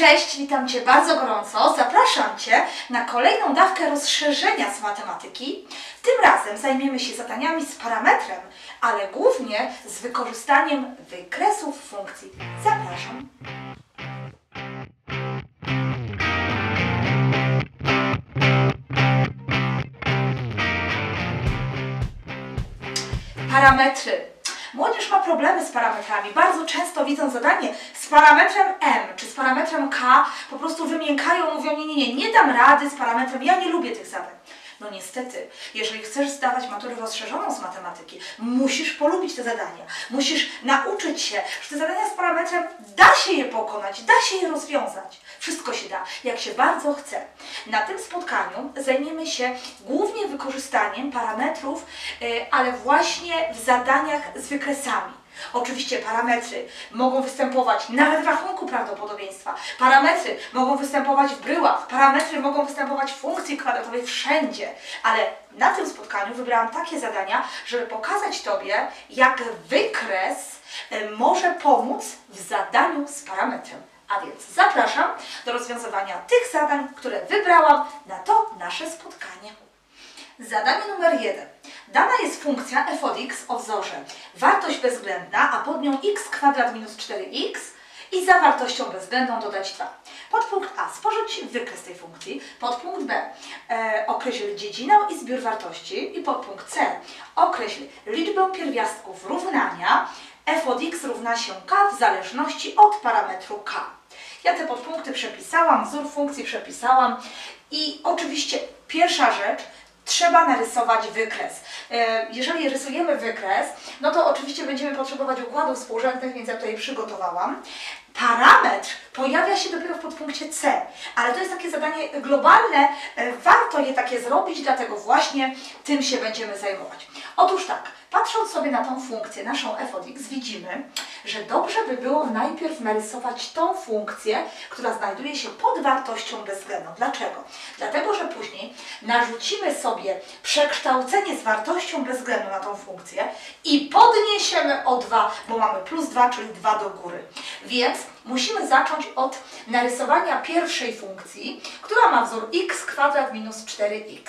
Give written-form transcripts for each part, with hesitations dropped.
Cześć, witam Cię bardzo gorąco. Zapraszam Cię na kolejną dawkę rozszerzenia z matematyki. Tym razem zajmiemy się zadaniami z parametrem, ale głównie z wykorzystaniem wykresów funkcji. Zapraszam. Parametry. Młodzież ma problemy z parametrami. Bardzo często widzą zadanie z parametrem m czy z parametrem k, po prostu wymiękają, mówią nie dam rady z parametrem, ja nie lubię tych zadań. No niestety, jeżeli chcesz zdawać maturę rozszerzoną z matematyki, musisz polubić te zadania. Musisz nauczyć się, że te zadania z parametrem da się je pokonać, da się je rozwiązać. Wszystko się da, jak się bardzo chce. Na tym spotkaniu zajmiemy się głównie wykorzystaniem parametrów, ale właśnie w zadaniach z wykresami. Oczywiście parametry mogą występować nawet w rachunku prawdopodobieństwa, parametry mogą występować w bryłach, parametry mogą występować w funkcji kwadratowej, wszędzie. Ale na tym spotkaniu wybrałam takie zadania, żeby pokazać Tobie, jak wykres może pomóc w zadaniu z parametrem. A więc zapraszam do rozwiązywania tych zadań, które wybrałam na to nasze spotkanie. Zadanie numer 1. Dana jest funkcja f od x o wzorze wartość bezwzględna, a pod nią x² minus 4x i za wartością bezwzględną dodać 2. Podpunkt A. Sporzyć wykres tej funkcji. Podpunkt B. Określ dziedzinę i zbiór wartości. I podpunkt C. Określ liczbę pierwiastków równania f od x równa się k w zależności od parametru k. Ja te podpunkty przepisałam, wzór funkcji przepisałam i oczywiście pierwsza rzecz, trzeba narysować wykres. Jeżeli rysujemy wykres, no to oczywiście będziemy potrzebować układów współrzędnych, więc ja tutaj przygotowałam. Parametr pojawia się dopiero w podpunkcie C, ale to jest takie zadanie globalne, warto je takie zrobić, dlatego właśnie tym się będziemy zajmować. Otóż tak, patrząc sobie na tą funkcję, naszą f od x, widzimy, że dobrze by było najpierw narysować tą funkcję, która znajduje się pod wartością bezwzględną. Dlaczego? Dlatego, że później narzucimy sobie przekształcenie z wartością bezwzględną na tą funkcję i podniesiemy o 2, bo mamy plus 2, czyli 2 do góry. Więc musimy zacząć od narysowania pierwszej funkcji, która ma wzór x² minus 4x.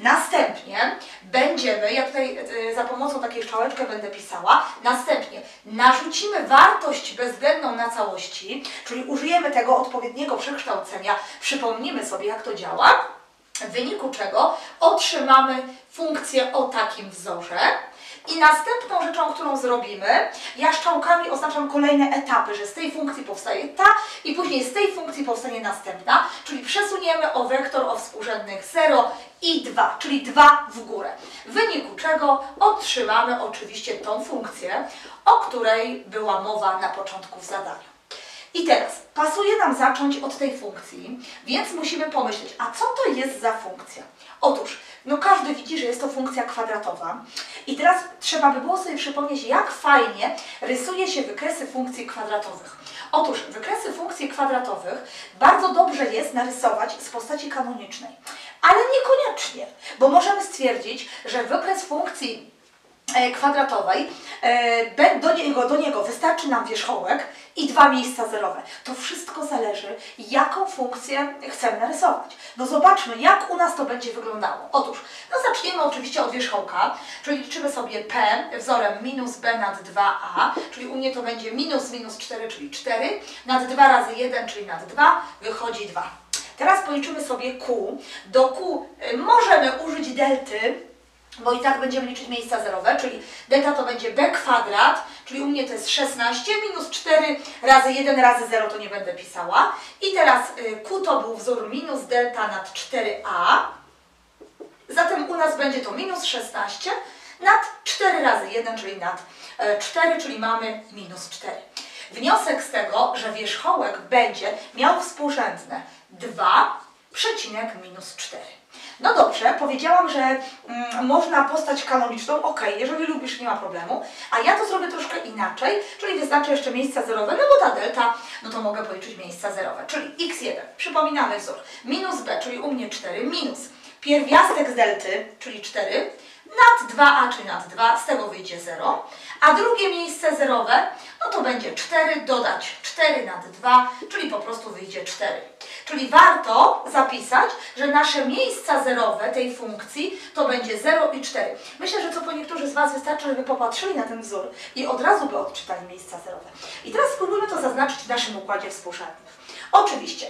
Następnie będziemy, ja tutaj za pomocą takiej strzałeczki będę pisała, następnie narzucimy wartość bezwzględną na całości, czyli użyjemy tego odpowiedniego przekształcenia, przypomnimy sobie, jak to działa, w wyniku czego otrzymamy funkcję o takim wzorze. I następną rzeczą, którą zrobimy, ja strzałkami oznaczam kolejne etapy, że z tej funkcji powstaje ta i później z tej funkcji powstanie następna, czyli przesuniemy o wektor o współrzędnych 0 i 2, czyli 2 w górę, w wyniku czego otrzymamy oczywiście tą funkcję, o której była mowa na początku w zadaniu. I teraz, pasuje nam zacząć od tej funkcji, więc musimy pomyśleć, a co to jest za funkcja? Otóż, no każdy widzi, że jest to funkcja kwadratowa i teraz trzeba by było sobie przypomnieć, jak fajnie rysuje się wykresy funkcji kwadratowych. Otóż, wykresy funkcji kwadratowych bardzo dobrze jest narysować z postaci kanonicznej, ale niekoniecznie, bo możemy stwierdzić, że wykres funkcji kwadratowej, do niego wystarczy nam wierzchołek i dwa miejsca zerowe. To wszystko zależy, jaką funkcję chcemy narysować. No zobaczmy, jak u nas to będzie wyglądało. Otóż, no zaczniemy oczywiście od wierzchołka, czyli liczymy sobie p wzorem minus b nad 2a, czyli u mnie to będzie minus minus 4, czyli 4, nad 2 razy 1, czyli nad 2, wychodzi 2. Teraz policzymy sobie q. Do q możemy użyć delty, bo i tak będziemy liczyć miejsca zerowe, czyli delta to będzie b kwadrat, czyli u mnie to jest 16 minus 4 razy 1 razy 0, to nie będę pisała. I teraz q to był wzór minus delta nad 4a, zatem u nas będzie to minus 16 nad 4 razy 1, czyli nad 4, czyli mamy minus 4. Wniosek z tego, że wierzchołek będzie miał współrzędne 2 minus 4. No dobrze, powiedziałam, że można postać kanoniczną, ok, jeżeli lubisz, nie ma problemu, a ja to zrobię troszkę inaczej, czyli wyznaczę jeszcze miejsca zerowe, no bo ta delta, no to mogę policzyć miejsca zerowe, czyli x1, przypominamy wzór, minus b, czyli u mnie 4, minus pierwiastek z delty, czyli 4, nad 2a, czyli nad 2, z tego wyjdzie 0, a drugie miejsce zerowe, no to będzie 4 dodać 4 nad 2, czyli po prostu wyjdzie 4. Czyli warto zapisać, że nasze miejsca zerowe tej funkcji to będzie 0 i 4. Myślę, że co po niektórzy z Was wystarczy, żeby popatrzyli na ten wzór i od razu by odczytali miejsca zerowe. I teraz spróbujmy to zaznaczyć w naszym układzie współrzędnych. Oczywiście.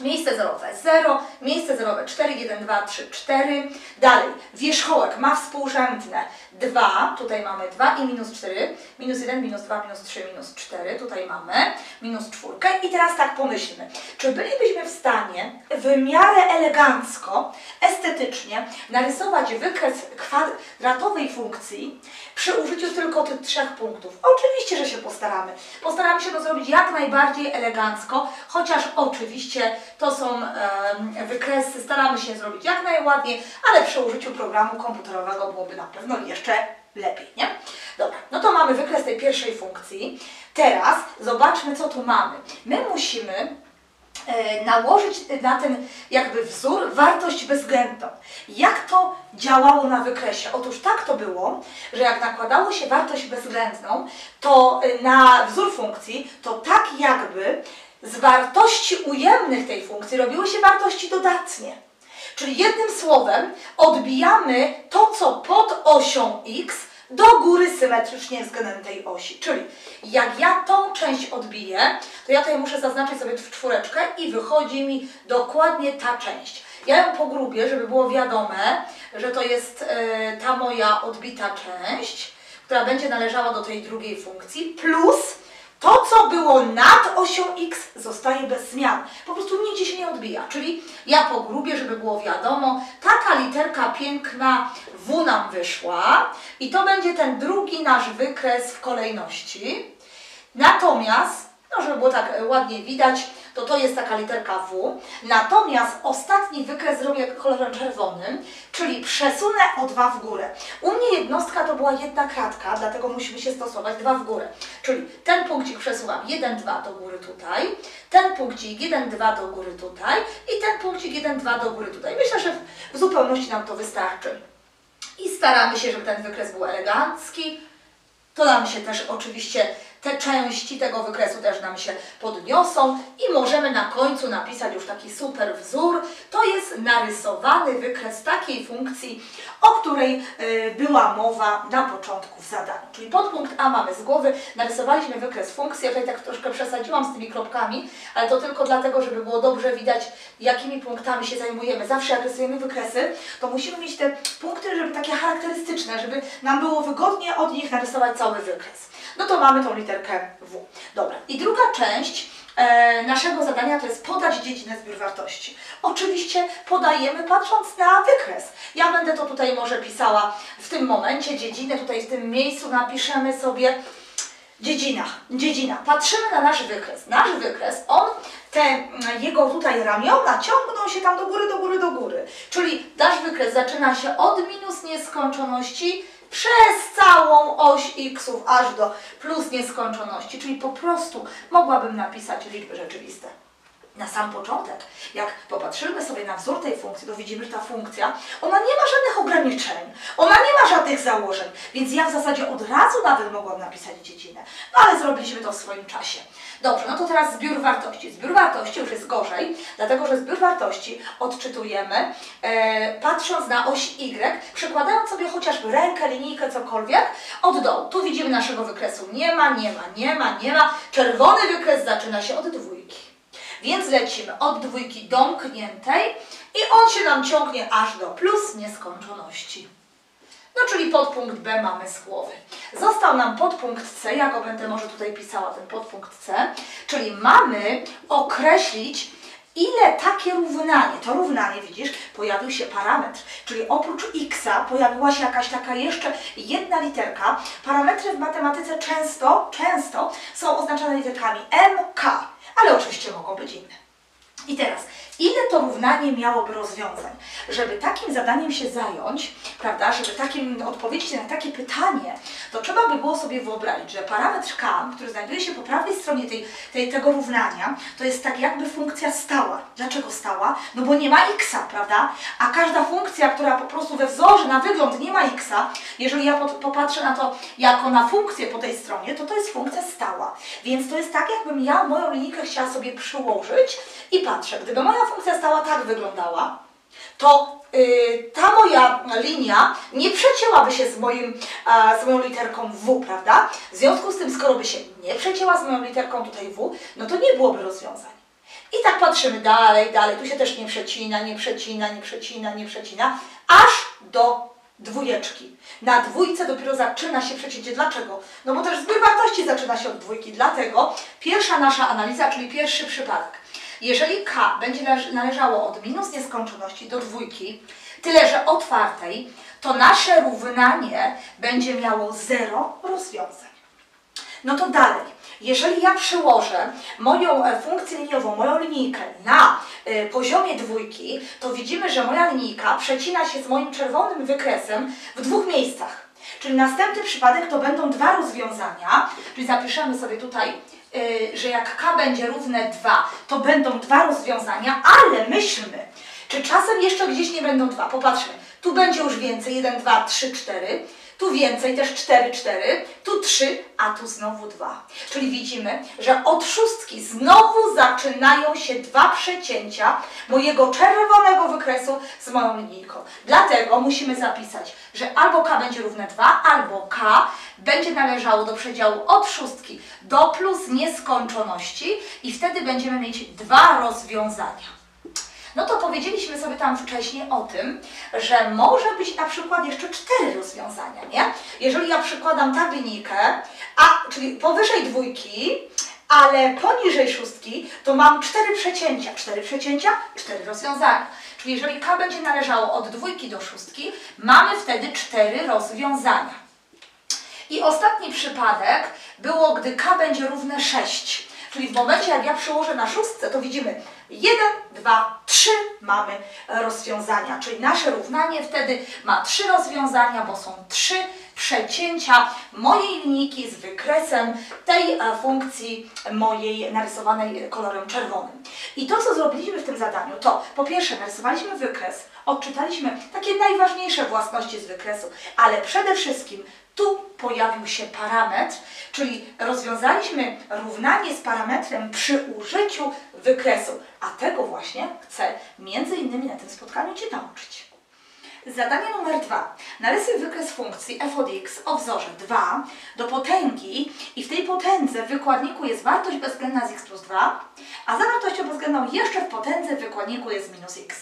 Miejsce zerowe 0, miejsce zerowe 4, 1, 2, 3, 4. Dalej, wierzchołek ma współrzędne 2, tutaj mamy 2 i minus 4, minus 1, minus 2, minus 3, minus 4, tutaj mamy minus 4. I teraz tak pomyślmy, czy bylibyśmy w stanie w miarę elegancko, estetycznie narysować wykres kwadratowej funkcji przy użyciu tylko tych 3 punktów? Oczywiście, że się postaramy. Postaramy się to zrobić jak najbardziej elegancko, chociaż oczywiście to są wykresy, staramy się zrobić jak najładniej, ale przy użyciu programu komputerowego byłoby na pewno jeszcze lepiej, nie? Dobra, no to mamy wykres tej pierwszej funkcji. Teraz zobaczmy, co tu mamy. My musimy nałożyć na ten jakby wzór wartość bezwzględną. Jak to działało na wykresie? Otóż tak to było, że jak nakładało się wartość bezwzględną, to na wzór funkcji, to tak jakby z wartości ujemnych tej funkcji robiły się wartości dodatnie. Czyli jednym słowem odbijamy to, co pod osią x do góry symetrycznie względem tej osi. Czyli jak ja tą część odbiję, to ja tutaj muszę zaznaczyć sobie w czwóreczkę i wychodzi mi dokładnie ta część. Ja ją pogrubię, żeby było wiadome, że to jest ta moja odbita część, która będzie należała do tej drugiej funkcji, plus to, co było nad osią x, zostaje bez zmian. Po prostu nigdzie się nie odbija. Czyli ja pogrubię, żeby było wiadomo, taka literka piękna w nam wyszła i to będzie ten drugi nasz wykres w kolejności. Natomiast, no żeby było tak ładnie widać, to jest taka literka w. Natomiast ostatni wykres zrobię kolorem czerwonym, czyli przesunę o 2 w górę. U mnie jednostka to była jedna kratka, dlatego musimy się stosować 2 w górę. Czyli ten punkcik przesuwam 1, 2 do góry tutaj, ten punkcik 1, 2 do góry tutaj i ten punkcik 1, 2 do góry tutaj. Myślę, że w zupełności nam to wystarczy. I staramy się, żeby ten wykres był elegancki. To nam się też oczywiście te części tego wykresu też nam się podniosą i możemy na końcu napisać już taki super wzór. To jest narysowany wykres takiej funkcji, o której była mowa na początku w zadaniu. Czyli podpunkt A mamy z głowy, narysowaliśmy wykres funkcji. Ja tutaj tak troszkę przesadziłam z tymi kropkami, ale to tylko dlatego, żeby było dobrze widać, jakimi punktami się zajmujemy. Zawsze jak rysujemy wykresy, to musimy mieć te punkty, żeby takie charakterystyczne, żeby nam było wygodnie od nich narysować cały wykres. No to mamy tą literkę W. Dobra. I druga część naszego zadania to jest podać dziedzinę zbiór wartości. Oczywiście podajemy patrząc na wykres. Ja będę to tutaj może pisała w tym momencie, dziedzinę, tutaj w tym miejscu napiszemy sobie dziedzina. Dziedzina. Patrzymy na nasz wykres. Nasz wykres, on, te jego tutaj ramiona ciągną się tam do góry, do góry, do góry. Czyli nasz wykres zaczyna się od minus nieskończoności przez całą oś xów aż do plus nieskończoności, czyli po prostu mogłabym napisać liczby rzeczywiste. Na sam początek, jak popatrzymy sobie na wzór tej funkcji, to widzimy, że ta funkcja, ona nie ma żadnych ograniczeń, ona nie ma żadnych założeń, więc ja w zasadzie od razu nawet mogłam napisać dziedzinę, no ale zrobiliśmy to w swoim czasie. Dobrze, no to teraz zbiór wartości. Zbiór wartości już jest gorzej, dlatego że zbiór wartości odczytujemy patrząc na oś Y, przykładając sobie chociażby rękę, linijkę, cokolwiek od dołu. Tu widzimy naszego wykresu. Nie ma, nie ma, nie ma, nie ma. Czerwony wykres zaczyna się od dwójki. Więc lecimy od dwójki domkniętej i on się nam ciągnie aż do plus nieskończoności. No czyli podpunkt B mamy z głowy. Został nam podpunkt C, ja go będę może tutaj pisała, ten podpunkt C, czyli mamy określić, ile takie równanie, to równanie, widzisz, pojawił się parametr, czyli oprócz x-a pojawiła się jakaś taka jeszcze jedna literka. Parametry w matematyce często są oznaczane literkami m, k. Ale oczywiście mogą być inne. I teraz, ile to równanie miałoby rozwiązań? Żeby takim zadaniem się zająć, prawda, żeby takim odpowiedzieć na takie pytanie, to trzeba by było sobie wyobrazić, że parametr k, który znajduje się po prawej stronie tego równania, to jest tak jakby funkcja stała. Dlaczego stała? No bo nie ma x, prawda? A każda funkcja, która po prostu we wzorze na wygląd nie ma x, jeżeli ja popatrzę na to jako na funkcję po tej stronie, to to jest funkcja stała. Więc to jest tak, jakbym ja moją linijkę chciała sobie przyłożyć i patrzę, gdyby moja funkcja stała tak wyglądała, to ta moja linia nie przecięłaby się z moją literką W, prawda? W związku z tym, skoro by się nie przecięła z moją literką tutaj W, no to nie byłoby rozwiązań. I tak patrzymy dalej, dalej, tu się też nie przecina, nie przecina, nie przecina, nie przecina, aż do dwójeczki. Na dwójce dopiero zaczyna się przecięcie. Dlaczego? No bo też zbiór wartości zaczyna się od dwójki. Dlatego pierwsza nasza analiza, czyli pierwszy przypadek. Jeżeli k będzie należało od minus nieskończoności do dwójki, tyle że otwartej, to nasze równanie będzie miało 0 rozwiązań. No to dalej, jeżeli ja przełożę moją funkcję liniową, moją linijkę na poziomie dwójki, to widzimy, że moja linijka przecina się z moim czerwonym wykresem w dwóch miejscach. Czyli następny przypadek to będą dwa rozwiązania, czyli zapiszemy sobie tutaj, że jak k będzie równe 2, to będą dwa rozwiązania, ale myślmy, czy czasem jeszcze gdzieś nie będą dwa. Popatrzmy, tu będzie już więcej, 1, 2, 3, 4, tu więcej, też 4, 4, tu 3, a tu znowu 2. Czyli widzimy, że od szóstki znowu zaczynają się dwa przecięcia mojego czerwonego wykresu z moją linijką. Dlatego musimy zapisać, że albo k będzie równe 2, albo k będzie należało do przedziału od szóstki do plus nieskończoności i wtedy będziemy mieć dwa rozwiązania. No to powiedzieliśmy sobie tam wcześniej o tym, że może być na przykład jeszcze 4 rozwiązania, nie? Jeżeli ja przykładam tak linijkę, czyli powyżej dwójki, ale poniżej szóstki, to mam 4 przecięcia. 4 przecięcia, 4 rozwiązania. Czyli jeżeli k będzie należało od dwójki do szóstki, mamy wtedy 4 rozwiązania. I ostatni przypadek było, gdy k będzie równe 6. Czyli w momencie, jak ja przełożę na szóstce, to widzimy 1, 2, 3 mamy rozwiązania. Czyli nasze równanie wtedy ma 3 rozwiązania, bo są 3 przecięcia mojej linijki z wykresem tej funkcji mojej narysowanej kolorem czerwonym. I to, co zrobiliśmy w tym zadaniu, to po pierwsze narysowaliśmy wykres, odczytaliśmy takie najważniejsze własności z wykresu, ale przede wszystkim tu pojawił się parametr, czyli rozwiązaliśmy równanie z parametrem przy użyciu wykresu, a tego właśnie chcę między innymi na tym spotkaniu Cię nauczyć. Zadanie numer 2. Narysuj wykres funkcji f od x o wzorze 2 do potęgi i w tej potędze w wykładniku jest wartość bezwzględna z x plus 2, a za wartością bezwzględną jeszcze w potędze w wykładniku jest minus x.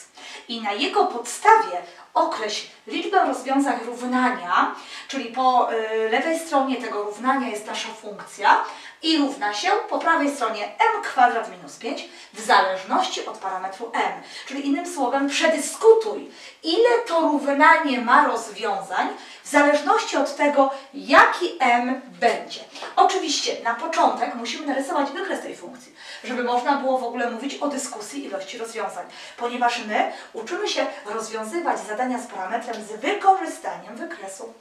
I na jego podstawie określ liczbę rozwiązań równania, czyli po lewej stronie tego równania jest nasza funkcja i równa się po prawej stronie m² minus 5 w zależności od parametru m. Czyli innym słowem przedyskutuj, ile to równanie ma rozwiązań w zależności od tego, jaki m będzie. Oczywiście na początek musimy narysować wykres tej funkcji, żeby można było w ogóle mówić o dyskusji ilości rozwiązań, ponieważ my uczymy się rozwiązywać zadania z parametrem z wykorzystaniem wykresu.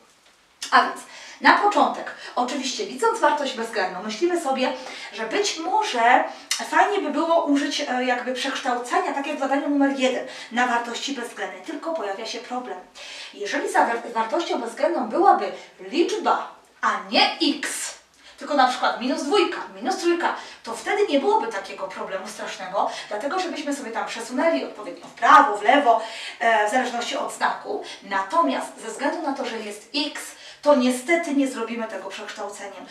A więc na początek, oczywiście widząc wartość bezwzględną, myślimy sobie, że być może fajnie by było użyć jakby przekształcenia, tak jak w zadaniu numer 1, na wartości bezwzględnej, tylko pojawia się problem. Jeżeli za wartością bezwzględną byłaby liczba, a nie x, tylko na przykład minus 2, minus 3, to wtedy nie byłoby takiego problemu strasznego, dlatego żebyśmy sobie tam przesunęli odpowiednio w prawo, w lewo, w zależności od znaku. Natomiast ze względu na to, że jest x, to niestety nie zrobimy tego przekształceniem.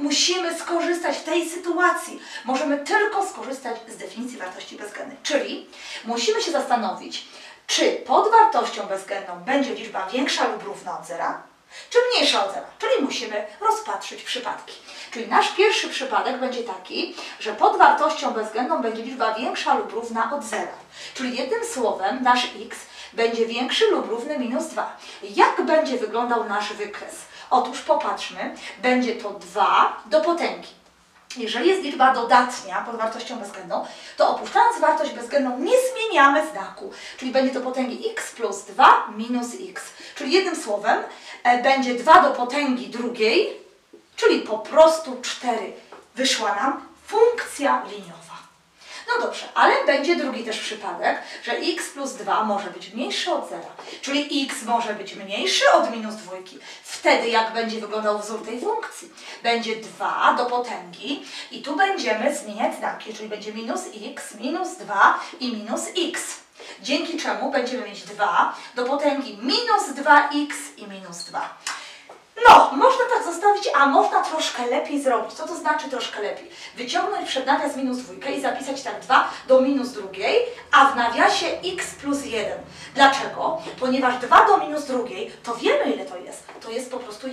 Musimy skorzystać w tej sytuacji. Możemy tylko skorzystać z definicji wartości bezwzględnej, czyli musimy się zastanowić, czy pod wartością bezwzględną będzie liczba większa lub równa od zera, czy mniejsza od zera, czyli musimy rozpatrzyć przypadki. Czyli nasz pierwszy przypadek będzie taki, że pod wartością bezwzględną będzie liczba większa lub równa od zera. Czyli jednym słowem nasz x będzie większy lub równy minus 2. Jak będzie wyglądał nasz wykres? Otóż popatrzmy, będzie to 2 do potęgi. Jeżeli jest liczba dodatnia pod wartością bezwzględną, to opuszczając wartość bezwzględną nie zmieniamy znaku, czyli będzie to potęgi x plus 2 minus x. Czyli jednym słowem będzie 2 do potęgi drugiej, czyli po prostu 4. Wyszła nam funkcja liniowa. No dobrze, ale będzie drugi też przypadek, że x plus 2 może być mniejszy od 0, czyli x może być mniejszy od minus 2. Wtedy jak będzie wyglądał wzór tej funkcji? Będzie 2 do potęgi i tu będziemy zmieniać znaki, czyli będzie minus x i minus x. Dzięki czemu będziemy mieć 2 do potęgi minus 2x i minus 2. No, można tak zostawić, a można troszkę lepiej zrobić. Co to znaczy troszkę lepiej? Wyciągnąć przed nawias minus 2 i zapisać tak 2 do minus 2, a w nawiasie x plus 1. Dlaczego? Ponieważ 2 do minus 2, to wiemy ile to jest. To jest po prostu 1/4.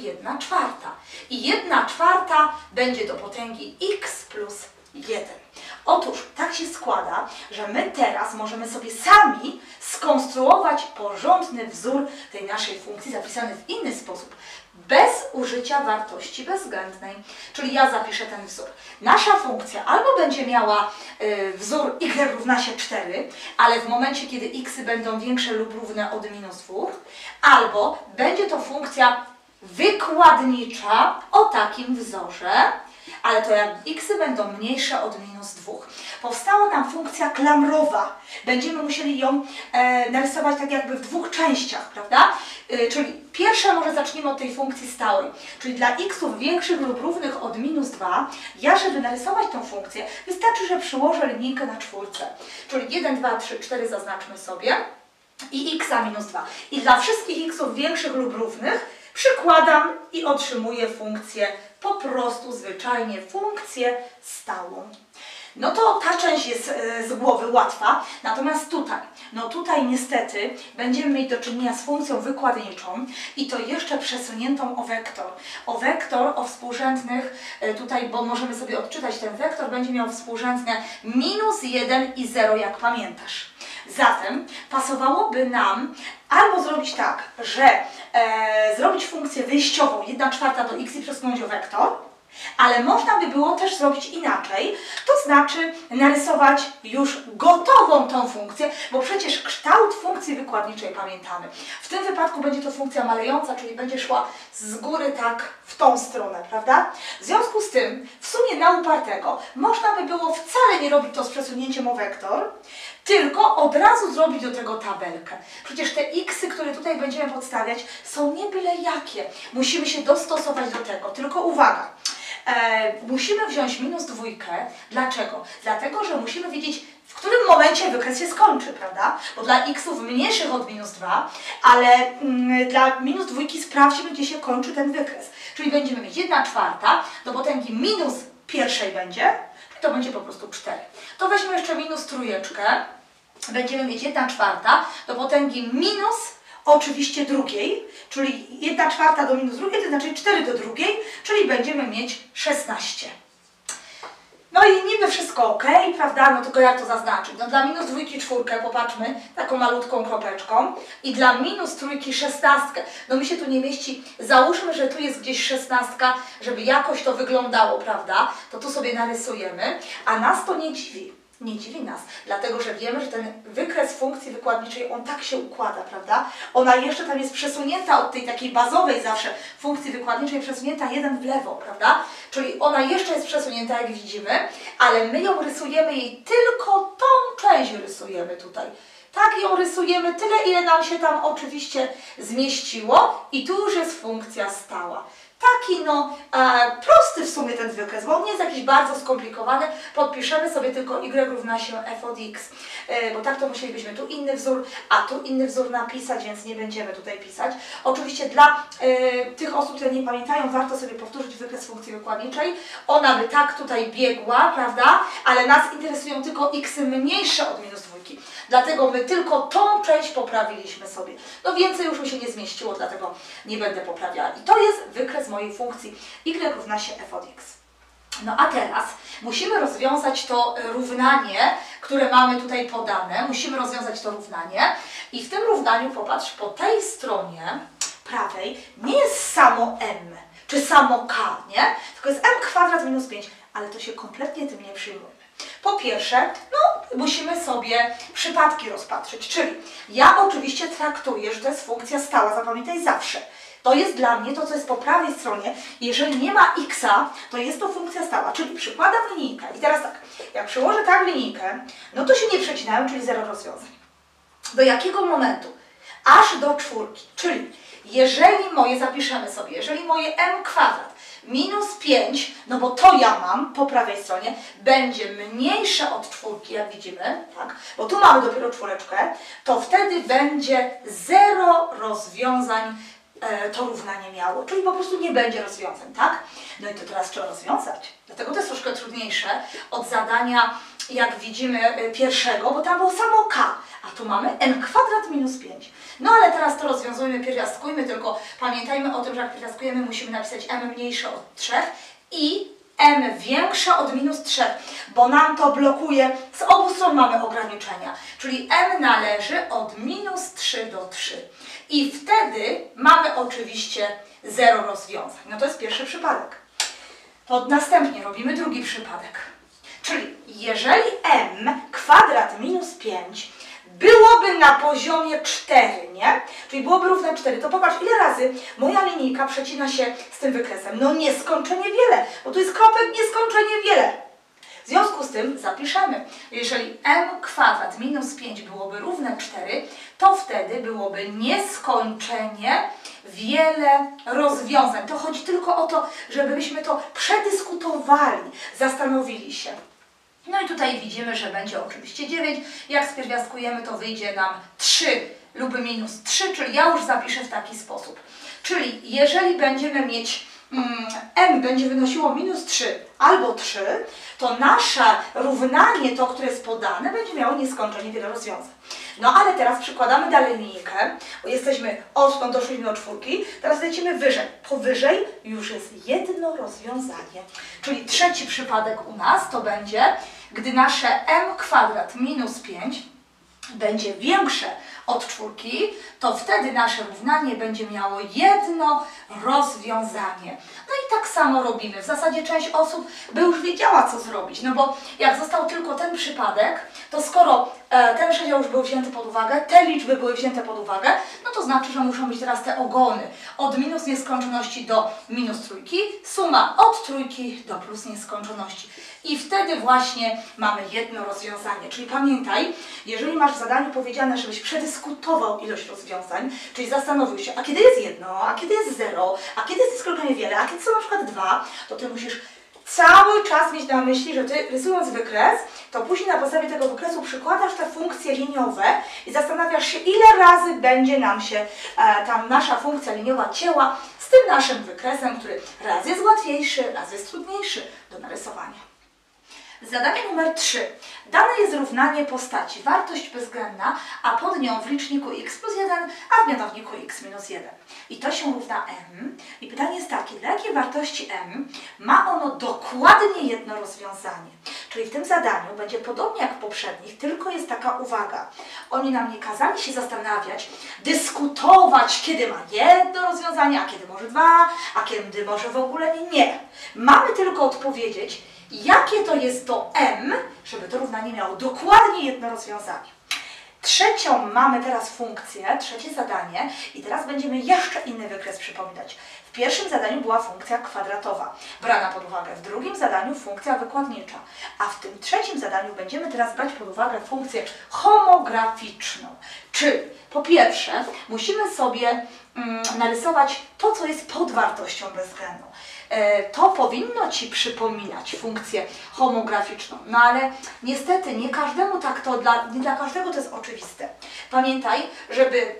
I 1/4 będzie do potęgi x plus 1. Otóż tak się składa, że my teraz możemy sobie sami skonstruować porządny wzór tej naszej funkcji zapisany w inny sposób, bez użycia wartości bezwzględnej. Czyli ja zapiszę ten wzór. Nasza funkcja albo będzie miała wzór y równa się 4, ale w momencie, kiedy x będą większe lub równe od minus 2, albo będzie to funkcja wykładnicza o takim wzorze, ale to jak x będą mniejsze od minus 2. Powstała nam funkcja klamrowa. Będziemy musieli ją narysować tak jakby w dwóch częściach, prawda? Czyli pierwsza, może zacznijmy od tej funkcji stałej. Czyli dla xów większych lub równych od minus 2, żeby narysować tą funkcję, wystarczy, że przyłożę linijkę na czwórce. Czyli 1, 2, 3, 4 zaznaczmy sobie i x minus 2. I dla wszystkich xów większych lub równych przykładam i otrzymuję funkcję, po prostu zwyczajnie funkcję stałą. No to ta część jest z głowy łatwa, natomiast tutaj, niestety będziemy mieć do czynienia z funkcją wykładniczą i to jeszcze przesuniętą o wektor o współrzędnych, tutaj, bo możemy sobie odczytać ten wektor, będzie miał współrzędne minus 1 i 0, jak pamiętasz. Zatem pasowałoby nam albo zrobić tak, że zrobić funkcję wyjściową 1/4 do x i przesunąć o wektor, ale można by było też zrobić inaczej, to znaczy narysować już gotową tą funkcję, bo przecież kształt funkcji wykładniczej pamiętamy. W tym wypadku będzie to funkcja malejąca, czyli będzie szła z góry tak w tą stronę, prawda? W związku z tym, w sumie na upartego, można by było wcale nie robić to z przesunięciem o wektor, tylko od razu zrobić do tego tabelkę. Przecież te xy, które tutaj będziemy podstawiać, są nie byle jakie. Musimy się dostosować do tego, tylko uwaga. Musimy wziąć minus 2. Dlaczego? Dlatego, że musimy wiedzieć, w którym momencie wykres się skończy, prawda? Bo dla xów mniejszych od minus 2, ale dla minus 2 sprawdźmy, gdzie się kończy ten wykres. Czyli będziemy mieć 1/4 do potęgi minus pierwszej będzie, to będzie po prostu 4. To weźmy jeszcze minus 3. Będziemy mieć 1/4 do potęgi minus oczywiście drugiej, czyli 1/4 do minus drugiej, to znaczy 4 do drugiej, czyli będziemy mieć 16. No i niby wszystko ok, prawda? No tylko jak to zaznaczyć? No dla minus 2 czwórkę, popatrzmy, taką malutką kropeczką i dla minus 3 szesnastkę. No mi się tu nie mieści, załóżmy, że tu jest gdzieś szesnastka, żeby jakoś to wyglądało, prawda? To tu sobie narysujemy, a nas to nie dziwi. Nie dziwi nas, dlatego że wiemy, że ten wykres funkcji wykładniczej, on tak się układa, prawda? Ona jeszcze tam jest przesunięta od tej takiej bazowej zawsze funkcji wykładniczej, przesunięta 1 w lewo, prawda? Czyli ona jeszcze jest przesunięta, jak widzimy, ale my ją rysujemy jej tylko tą część rysujemy tutaj. Tak ją rysujemy tyle, ile nam się tam oczywiście zmieściło i tu już jest funkcja stała. Taki prosty w sumie ten wykres, bo on nie jest jakiś bardzo skomplikowany. Podpiszemy sobie tylko y równa się f od x, bo tak to musielibyśmy tu inny wzór, a tu inny wzór napisać, więc nie będziemy tutaj pisać. Oczywiście dla tych osób, które nie pamiętają, warto sobie powtórzyć wykres funkcji wykładniczej. Ona by tak tutaj biegła, prawda? Ale nas interesują tylko x mniejsze od minus 2. Dlatego my tylko tą część poprawiliśmy sobie. No więcej już mi się nie zmieściło, dlatego nie będę poprawiała. I to jest wykres mojej funkcji y równa się f od x. No a teraz musimy rozwiązać to równanie, które mamy tutaj podane. Musimy rozwiązać to równanie i w tym równaniu, popatrz, po tej stronie prawej nie jest samo m czy samo k, nie? Tylko jest m² minus 5. ale to się kompletnie tym nie przyjmujemy. Po pierwsze, no, musimy sobie przypadki rozpatrzyć, czyli ja oczywiście traktuję, że to jest funkcja stała, zapamiętaj zawsze. To jest dla mnie to, co jest po prawej stronie. Jeżeli nie ma x-a, to jest to funkcja stała, czyli przykładam linijkę. I teraz tak, jak przyłożę tak linijkę, no to się nie przecinają, czyli zero rozwiązań. Do jakiego momentu? Aż do czwórki, czyli jeżeli moje, zapiszemy sobie, jeżeli moje m kwadrat minus 5, no bo to ja mam po prawej stronie, będzie mniejsze od czwórki, jak widzimy, tak? Bo tu mamy dopiero czwóreczkę, to wtedy będzie zero rozwiązań to równanie miało, czyli po prostu nie będzie rozwiązań, tak? No i to teraz trzeba rozwiązać. Dlatego to jest troszkę trudniejsze od zadania, jak widzimy, pierwszego, bo tam było samo k, a tu mamy n kwadrat minus 5. No ale teraz to rozwiązujmy, pierwiastkujmy, tylko pamiętajmy o tym, że jak pierwiastkujemy, musimy napisać m mniejsze od 3 i m większe od minus 3, bo nam to blokuje, z obu stron mamy ograniczenia, czyli m należy od minus 3 do 3. I wtedy mamy oczywiście zero rozwiązań. No to jest pierwszy przypadek. To następnie robimy drugi przypadek. Czyli jeżeli m kwadrat minus 5 byłoby na poziomie 4, nie? Czyli byłoby równe 4, to popatrz, ile razy moja linijka przecina się z tym wykresem. No nieskończenie wiele, bo tu jest kropek nieskończenie wiele. W związku z tym zapiszemy, jeżeli m kwadrat minus 5 byłoby równe 4, to wtedy byłoby nieskończenie wiele rozwiązań. To chodzi tylko o to, żebyśmy to przedyskutowali, zastanowili się. No i tutaj widzimy, że będzie oczywiście 9. Jak spierwiastkujemy, to wyjdzie nam 3 lub minus 3, czyli ja już zapiszę w taki sposób. Czyli jeżeli będziemy mieć m będzie wynosiło minus 3 albo 3, to nasze równanie, to które jest podane, będzie miało nieskończenie wiele rozwiązań. No ale teraz przykładamy dalej linijkę, bo jesteśmy odtąd doszliśmy do czwórki, teraz lecimy wyżej. Powyżej już jest jedno rozwiązanie. Czyli trzeci przypadek u nas to będzie, gdy nasze m kwadrat minus 5 będzie większe od czwórki, to wtedy nasze równanie będzie miało jedno rozwiązanie. No i tak samo robimy. W zasadzie część osób by już wiedziała, co zrobić, no bo jak został tylko ten przypadek, to skoro ten przedział już był wzięty pod uwagę, te liczby były wzięte pod uwagę, no to znaczy, że muszą być teraz te ogony. Od minus nieskończoności do minus trójki, suma od trójki do plus nieskończoności. I wtedy właśnie mamy jedno rozwiązanie. Czyli pamiętaj, jeżeli masz w zadaniu powiedziane, żebyś przedyskutował ilość rozwiązań, czyli zastanowił się, a kiedy jest jedno, a kiedy jest zero, a kiedy jest nieskończenie wiele, a kiedy są na przykład dwa, to ty musisz cały czas mieć na myśli, że ty rysując wykres, to później na podstawie tego wykresu przykładasz te funkcje liniowe i zastanawiasz się, ile razy będzie nam się tam nasza funkcja liniowa cięła z tym naszym wykresem, który raz jest łatwiejszy, raz jest trudniejszy do narysowania. Zadanie numer 3. Dane jest równanie postaci, wartość bezwzględna, a pod nią w liczniku x plus 1, a w mianowniku x minus 1. I to się równa m. I pytanie jest takie, dla jakiej wartości m ma ono dokładnie jedno rozwiązanie? Czyli w tym zadaniu będzie podobnie jak w poprzednich, tylko jest taka uwaga. Oni nam nie kazali się zastanawiać, dyskutować, kiedy ma jedno rozwiązanie, a kiedy może dwa, a kiedy może w ogóle nie. Mamy tylko odpowiedzieć, jakie to jest to m, żeby to równanie miało dokładnie jedno rozwiązanie. Trzecią mamy teraz funkcję, trzecie zadanie i teraz będziemy jeszcze inny wykres przypominać. W pierwszym zadaniu była funkcja kwadratowa, brana pod uwagę, w drugim zadaniu funkcja wykładnicza, a w tym trzecim zadaniu będziemy teraz brać pod uwagę funkcję homograficzną. Czyli po pierwsze musimy sobie narysować to, co jest pod wartością bezwzględną. To powinno ci przypominać funkcję homograficzną, no ale niestety nie każdemu tak to, nie dla każdego to jest oczywiste. Pamiętaj, żeby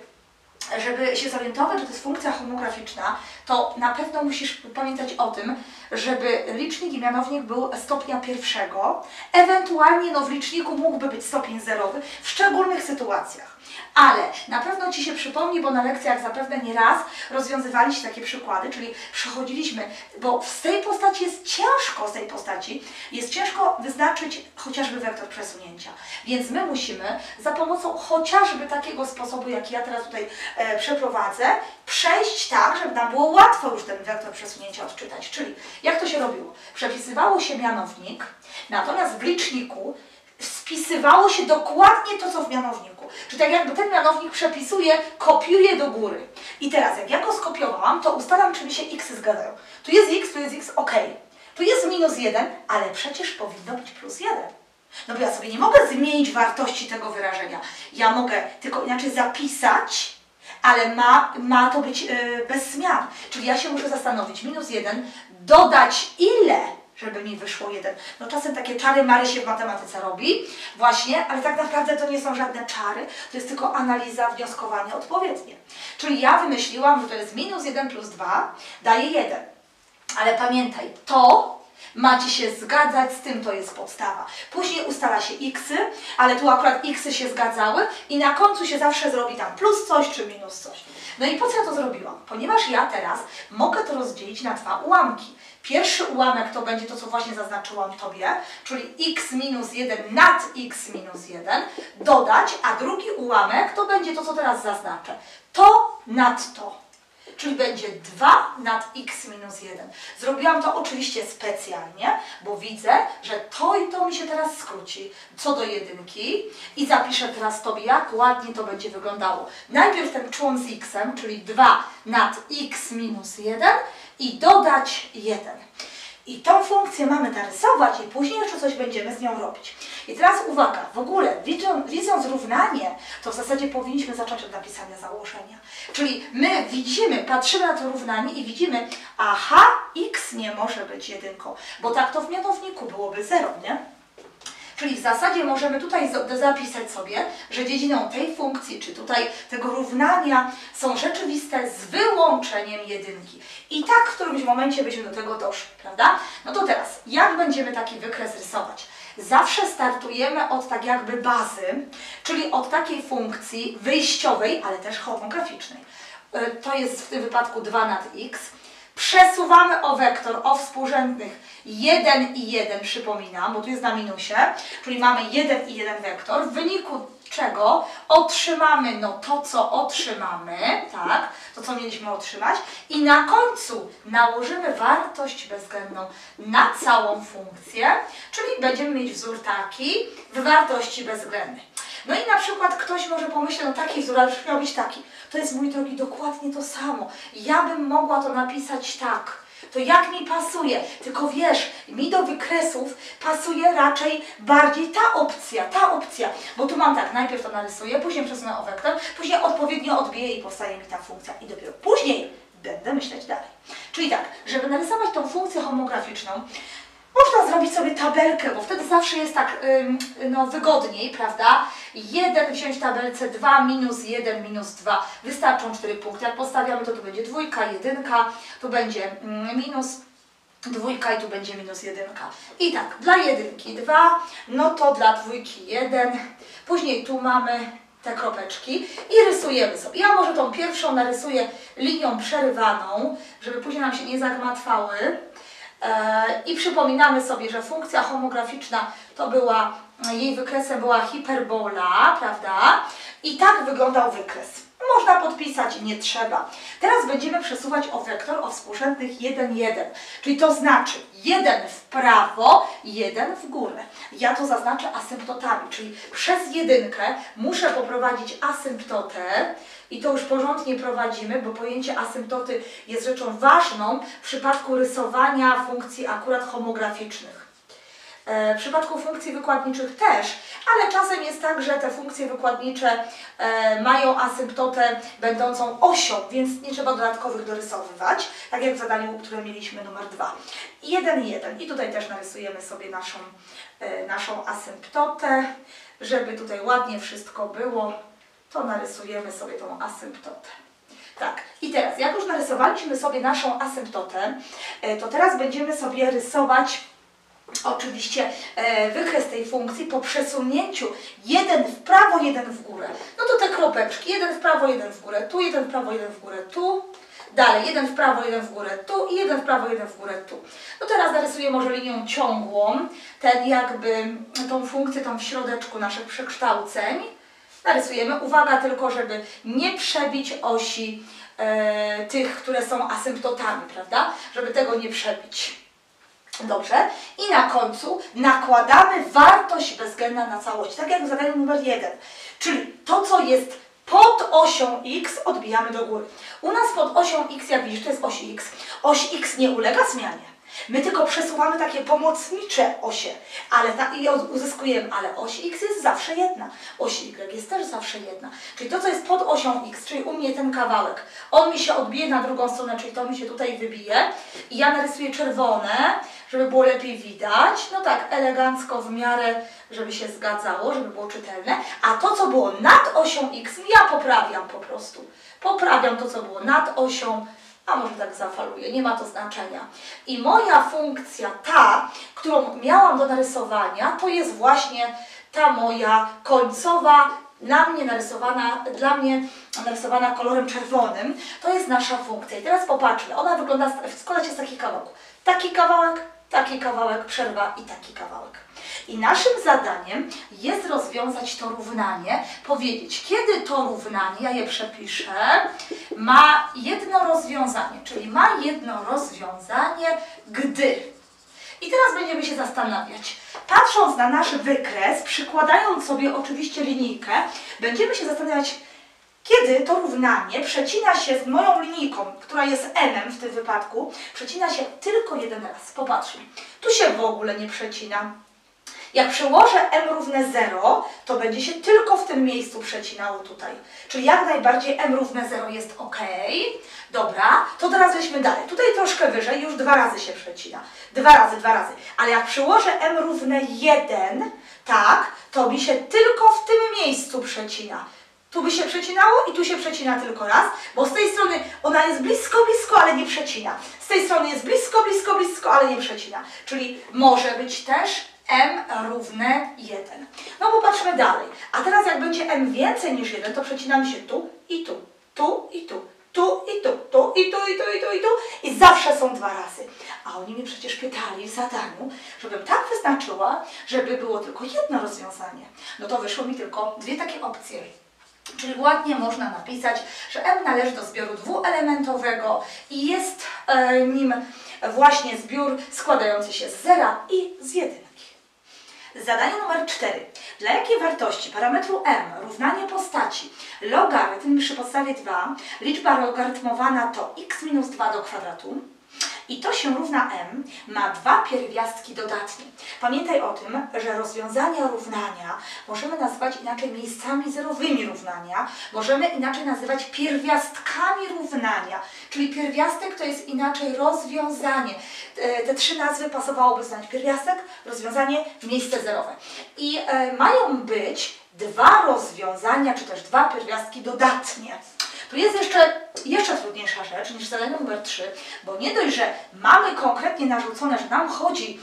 się zorientować, że to jest funkcja homograficzna, to na pewno musisz pamiętać o tym, żeby licznik i mianownik był stopnia pierwszego, ewentualnie no, w liczniku mógłby być stopień zerowy w szczególnych sytuacjach. Ale na pewno Ci się przypomni, bo na lekcjach zapewne nieraz rozwiązywaliście takie przykłady, czyli przechodziliśmy, bo z tej postaci jest ciężko, wyznaczyć chociażby wektor przesunięcia. Więc my musimy za pomocą chociażby takiego sposobu, jaki ja teraz tutaj przeprowadzę, przejść tak, żeby nam było łatwo już ten wektor przesunięcia odczytać. Czyli jak to się robiło? Przepisywało się mianownik, natomiast w liczniku spisywało się dokładnie to, co w mianowniku. Czyli tak jakby ten mianownik przepisuje, kopiuje do góry. I teraz jak ja go skopiowałam, to ustalam, czy mi się xy zgadzają. Tu jest x, ok. Tu jest minus 1, ale przecież powinno być plus 1. No bo ja sobie nie mogę zmienić wartości tego wyrażenia. Ja mogę tylko inaczej zapisać, ale ma to być bez zmian. Czyli ja się muszę zastanowić, minus 1, dodać ile, żeby mi wyszło 1. No czasem takie czary-mary się w matematyce robi, właśnie, ale tak naprawdę to nie są żadne czary, to jest tylko analiza, wnioskowanie odpowiednie. Czyli ja wymyśliłam, że to jest minus 1 plus 2 daje 1. Ale pamiętaj, to ma Ci się zgadzać z tym, to jest podstawa. Później ustala się xy, ale tu akurat xy się zgadzały i na końcu się zawsze zrobi tam plus coś czy minus coś. No i po co ja to zrobiłam? Ponieważ ja teraz mogę to rozdzielić na dwa ułamki. Pierwszy ułamek to będzie to, co właśnie zaznaczyłam Tobie, czyli x minus 1 nad x minus 1 dodać, a drugi ułamek to będzie to, co teraz zaznaczę. To nad to. Czyli będzie 2 nad x minus 1. Zrobiłam to oczywiście specjalnie, bo widzę, że to i to mi się teraz skróci co do jedynki i zapiszę teraz Tobie, jak ładnie to będzie wyglądało. Najpierw ten człon z x-em, czyli 2 nad x minus 1 i dodać 1. I tą funkcję mamy narysować i później jeszcze coś będziemy z nią robić. I teraz uwaga, w ogóle widząc równanie, to w zasadzie powinniśmy zacząć od napisania założenia. Czyli my widzimy, patrzymy na to równanie i widzimy, aha, x nie może być jedynką, bo tak to w mianowniku byłoby 0, nie? Czyli w zasadzie możemy tutaj zapisać sobie, że dziedziną tej funkcji, czy tutaj tego równania są rzeczywiste z wyłączeniem jedynki. I tak w którymś momencie byśmy do tego doszli, prawda? No to teraz, jak będziemy taki wykres rysować? Zawsze startujemy od tak jakby bazy, czyli od takiej funkcji wyjściowej, ale też homograficznej. To jest w tym wypadku 2 nad x. Przesuwamy o wektor o współrzędnych 1 i 1, przypominam, bo tu jest na minusie, czyli mamy 1 i 1 wektor, w wyniku czego otrzymamy to, co otrzymamy, tak, to, co mieliśmy otrzymać i na końcu nałożymy wartość bezwzględną na całą funkcję, czyli będziemy mieć wzór taki w wartości bezwzględnej. No i na przykład ktoś może pomyśleć, no taki wzór, ale miał być taki. To jest, mój drogi, dokładnie to samo. Ja bym mogła to napisać tak. To jak mi pasuje? Tylko wiesz, mi do wykresów pasuje raczej bardziej ta opcja. Bo tu mam tak, najpierw to narysuję, później przesunę o wektor, później odpowiednio odbiję i powstaje mi ta funkcja. I dopiero później będę myśleć dalej. Czyli tak, żeby narysować tą funkcję homograficzną, można zrobić sobie tabelkę, bo wtedy zawsze jest tak wygodniej, prawda? 1 wziąć tabelce, 2 minus 1 minus 2. Wystarczą 4 punkty. Jak postawiamy, to tu będzie dwójka, jedynka, tu będzie minus dwójka i tu będzie minus jedynka. I tak, dla jedynki 2, no to dla dwójki 1. Później tu mamy te kropeczki i rysujemy sobie. Ja może tą pierwszą narysuję linią przerywaną, żeby później nam się nie zagmatwały. I przypominamy sobie, że funkcja homograficzna to była, jej wykresem była hiperbola, prawda? I tak wyglądał wykres. Można podpisać, nie trzeba. Teraz będziemy przesuwać o wektor o współrzędnych 1, 1. Czyli to znaczy 1 w prawo, 1 w górę. Ja to zaznaczę asymptotami, czyli przez jedynkę muszę poprowadzić asymptotę i to już porządnie prowadzimy, bo pojęcie asymptoty jest rzeczą ważną w przypadku rysowania funkcji akurat homograficznych. W przypadku funkcji wykładniczych też, ale czasem jest tak, że te funkcje wykładnicze mają asymptotę będącą osią, więc nie trzeba dodatkowych dorysowywać, tak jak w zadaniu, które mieliśmy numer 2. 1, 1. I tutaj też narysujemy sobie naszą asymptotę, żeby tutaj ładnie wszystko było, to narysujemy sobie tą asymptotę. Tak, i teraz, jak już narysowaliśmy sobie naszą asymptotę, to teraz będziemy sobie rysować oczywiście wykres tej funkcji po przesunięciu jeden w prawo, jeden w górę. No to te kropeczki, jeden w prawo, jeden w górę tu, jeden w prawo, jeden w górę tu. Dalej, jeden w prawo, jeden w górę tu i jeden w prawo, jeden w górę tu. No teraz narysuję może linią ciągłą, ten jakby, tą funkcję, tam w środeczku naszych przekształceń. Narysujemy. Uwaga tylko, żeby nie przebić osi tych, które są asymptotami, prawda? Żeby tego nie przebić. Dobrze. I na końcu nakładamy wartość bezwzględna na całość, tak jak w zadaniu numer 1. Czyli to, co jest pod osią X, odbijamy do góry. U nas pod osią X, jak widzisz, to jest oś X. Oś X nie ulega zmianie. My tylko przesuwamy takie pomocnicze osie, ale i uzyskujemy, ale oś X jest zawsze jedna. Oś Y jest też zawsze jedna. Czyli to, co jest pod osią X, czyli u mnie ten kawałek, on mi się odbije na drugą stronę, czyli to mi się tutaj wybije. I ja narysuję czerwone, żeby było lepiej widać. No tak, elegancko, w miarę, żeby się zgadzało, żeby było czytelne. A to, co było nad osią X, ja poprawiam po prostu. Poprawiam to, co było nad osią, a może tak zafaluję, nie ma to znaczenia. I moja funkcja ta, którą miałam do narysowania, to jest właśnie ta moja końcowa, dla mnie narysowana kolorem czerwonym. To jest nasza funkcja. I teraz popatrzmy, ona wygląda, składa się z takich kawałków. Taki kawałek, przerwa i taki kawałek. I naszym zadaniem jest rozwiązać to równanie, powiedzieć, kiedy to równanie, ja je przepiszę, ma jedno rozwiązanie, czyli ma jedno rozwiązanie, gdy. I teraz będziemy się zastanawiać. Patrząc na nasz wykres, przykładając sobie oczywiście linijkę, będziemy się zastanawiać, kiedy to równanie przecina się z moją linijką, która jest n w tym wypadku, przecina się tylko jeden raz. Popatrzmy, tu się w ogóle nie przecina. Jak przełożę m równe 0, to będzie się tylko w tym miejscu przecinało tutaj. Czyli jak najbardziej m równe 0 jest ok. Dobra, to teraz weźmy dalej. Tutaj troszkę wyżej, już dwa razy się przecina. Dwa razy. Ale jak przełożę m równe 1, tak, to mi się tylko w tym miejscu przecina. Tu by się przecinało i tu się przecina tylko raz, bo z tej strony ona jest blisko, blisko, ale nie przecina. Z tej strony jest blisko, blisko, blisko, ale nie przecina. Czyli może być też m równe 1. No popatrzmy dalej. A teraz jak będzie m więcej niż 1, to przecinamy się tu i tu, tu i tu, tu i tu, tu i tu, i tu, i tu, i tu. I zawsze są dwa razy. A oni mnie przecież pytali w zadaniu, żebym tak wyznaczyła, żeby było tylko jedno rozwiązanie. No to wyszło mi tylko dwie takie opcje. Czyli ładnie można napisać, że m należy do zbioru dwuelementowego i jest nim właśnie zbiór składający się z zera i z jedynki. Zadanie numer 4. Dla jakiej wartości parametru m równanie postaci logarytm przy podstawie 2, liczba logarytmowana to x minus 2 do kwadratu i to się równa m, ma dwa pierwiastki dodatnie. Pamiętaj o tym, że rozwiązania równania możemy nazywać inaczej miejscami zerowymi równania, możemy inaczej nazywać pierwiastkami równania, czyli pierwiastek to jest inaczej rozwiązanie. Te trzy nazwy pasowałoby znać. Pierwiastek, rozwiązanie, miejsce zerowe. I mają być dwa rozwiązania, czy też dwa pierwiastki dodatnie. Tu jest jeszcze trudniejsza rzecz niż zadanie numer 3, bo nie dość, że mamy konkretnie narzucone, że nam chodzi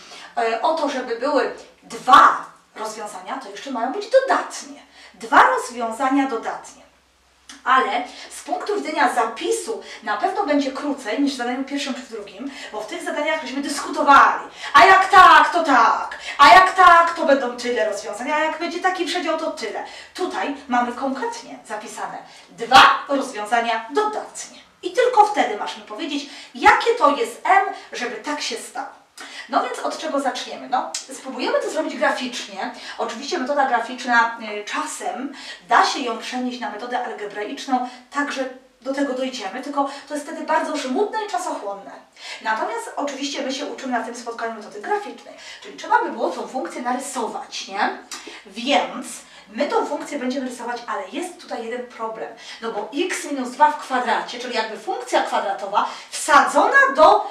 o to, żeby były dwa rozwiązania, to jeszcze mają być dodatnie. Dwa rozwiązania dodatnie. Ale z punktu widzenia zapisu na pewno będzie krócej niż w zadaniu pierwszym czy w drugim, bo w tych zadaniach żeśmy dyskutowali. A jak tak, to tak. A jak tak, to będą tyle rozwiązań. A jak będzie taki przedział, to tyle. Tutaj mamy konkretnie zapisane dwa rozwiązania dodatnie. I tylko wtedy masz mi powiedzieć, jakie to jest m, żeby tak się stało. No więc od czego zaczniemy? No, spróbujemy to zrobić graficznie. Oczywiście metoda graficzna czasem da się ją przenieść na metodę algebraiczną, także do tego dojdziemy, tylko to jest wtedy bardzo żmudne i czasochłonne. Natomiast oczywiście my się uczymy na tym spotkaniu metody graficznej, czyli trzeba by było tą funkcję narysować, nie? Więc my tą funkcję będziemy rysować, ale jest tutaj jeden problem. No bo x minus 2 w kwadracie, czyli jakby funkcja kwadratowa wsadzona do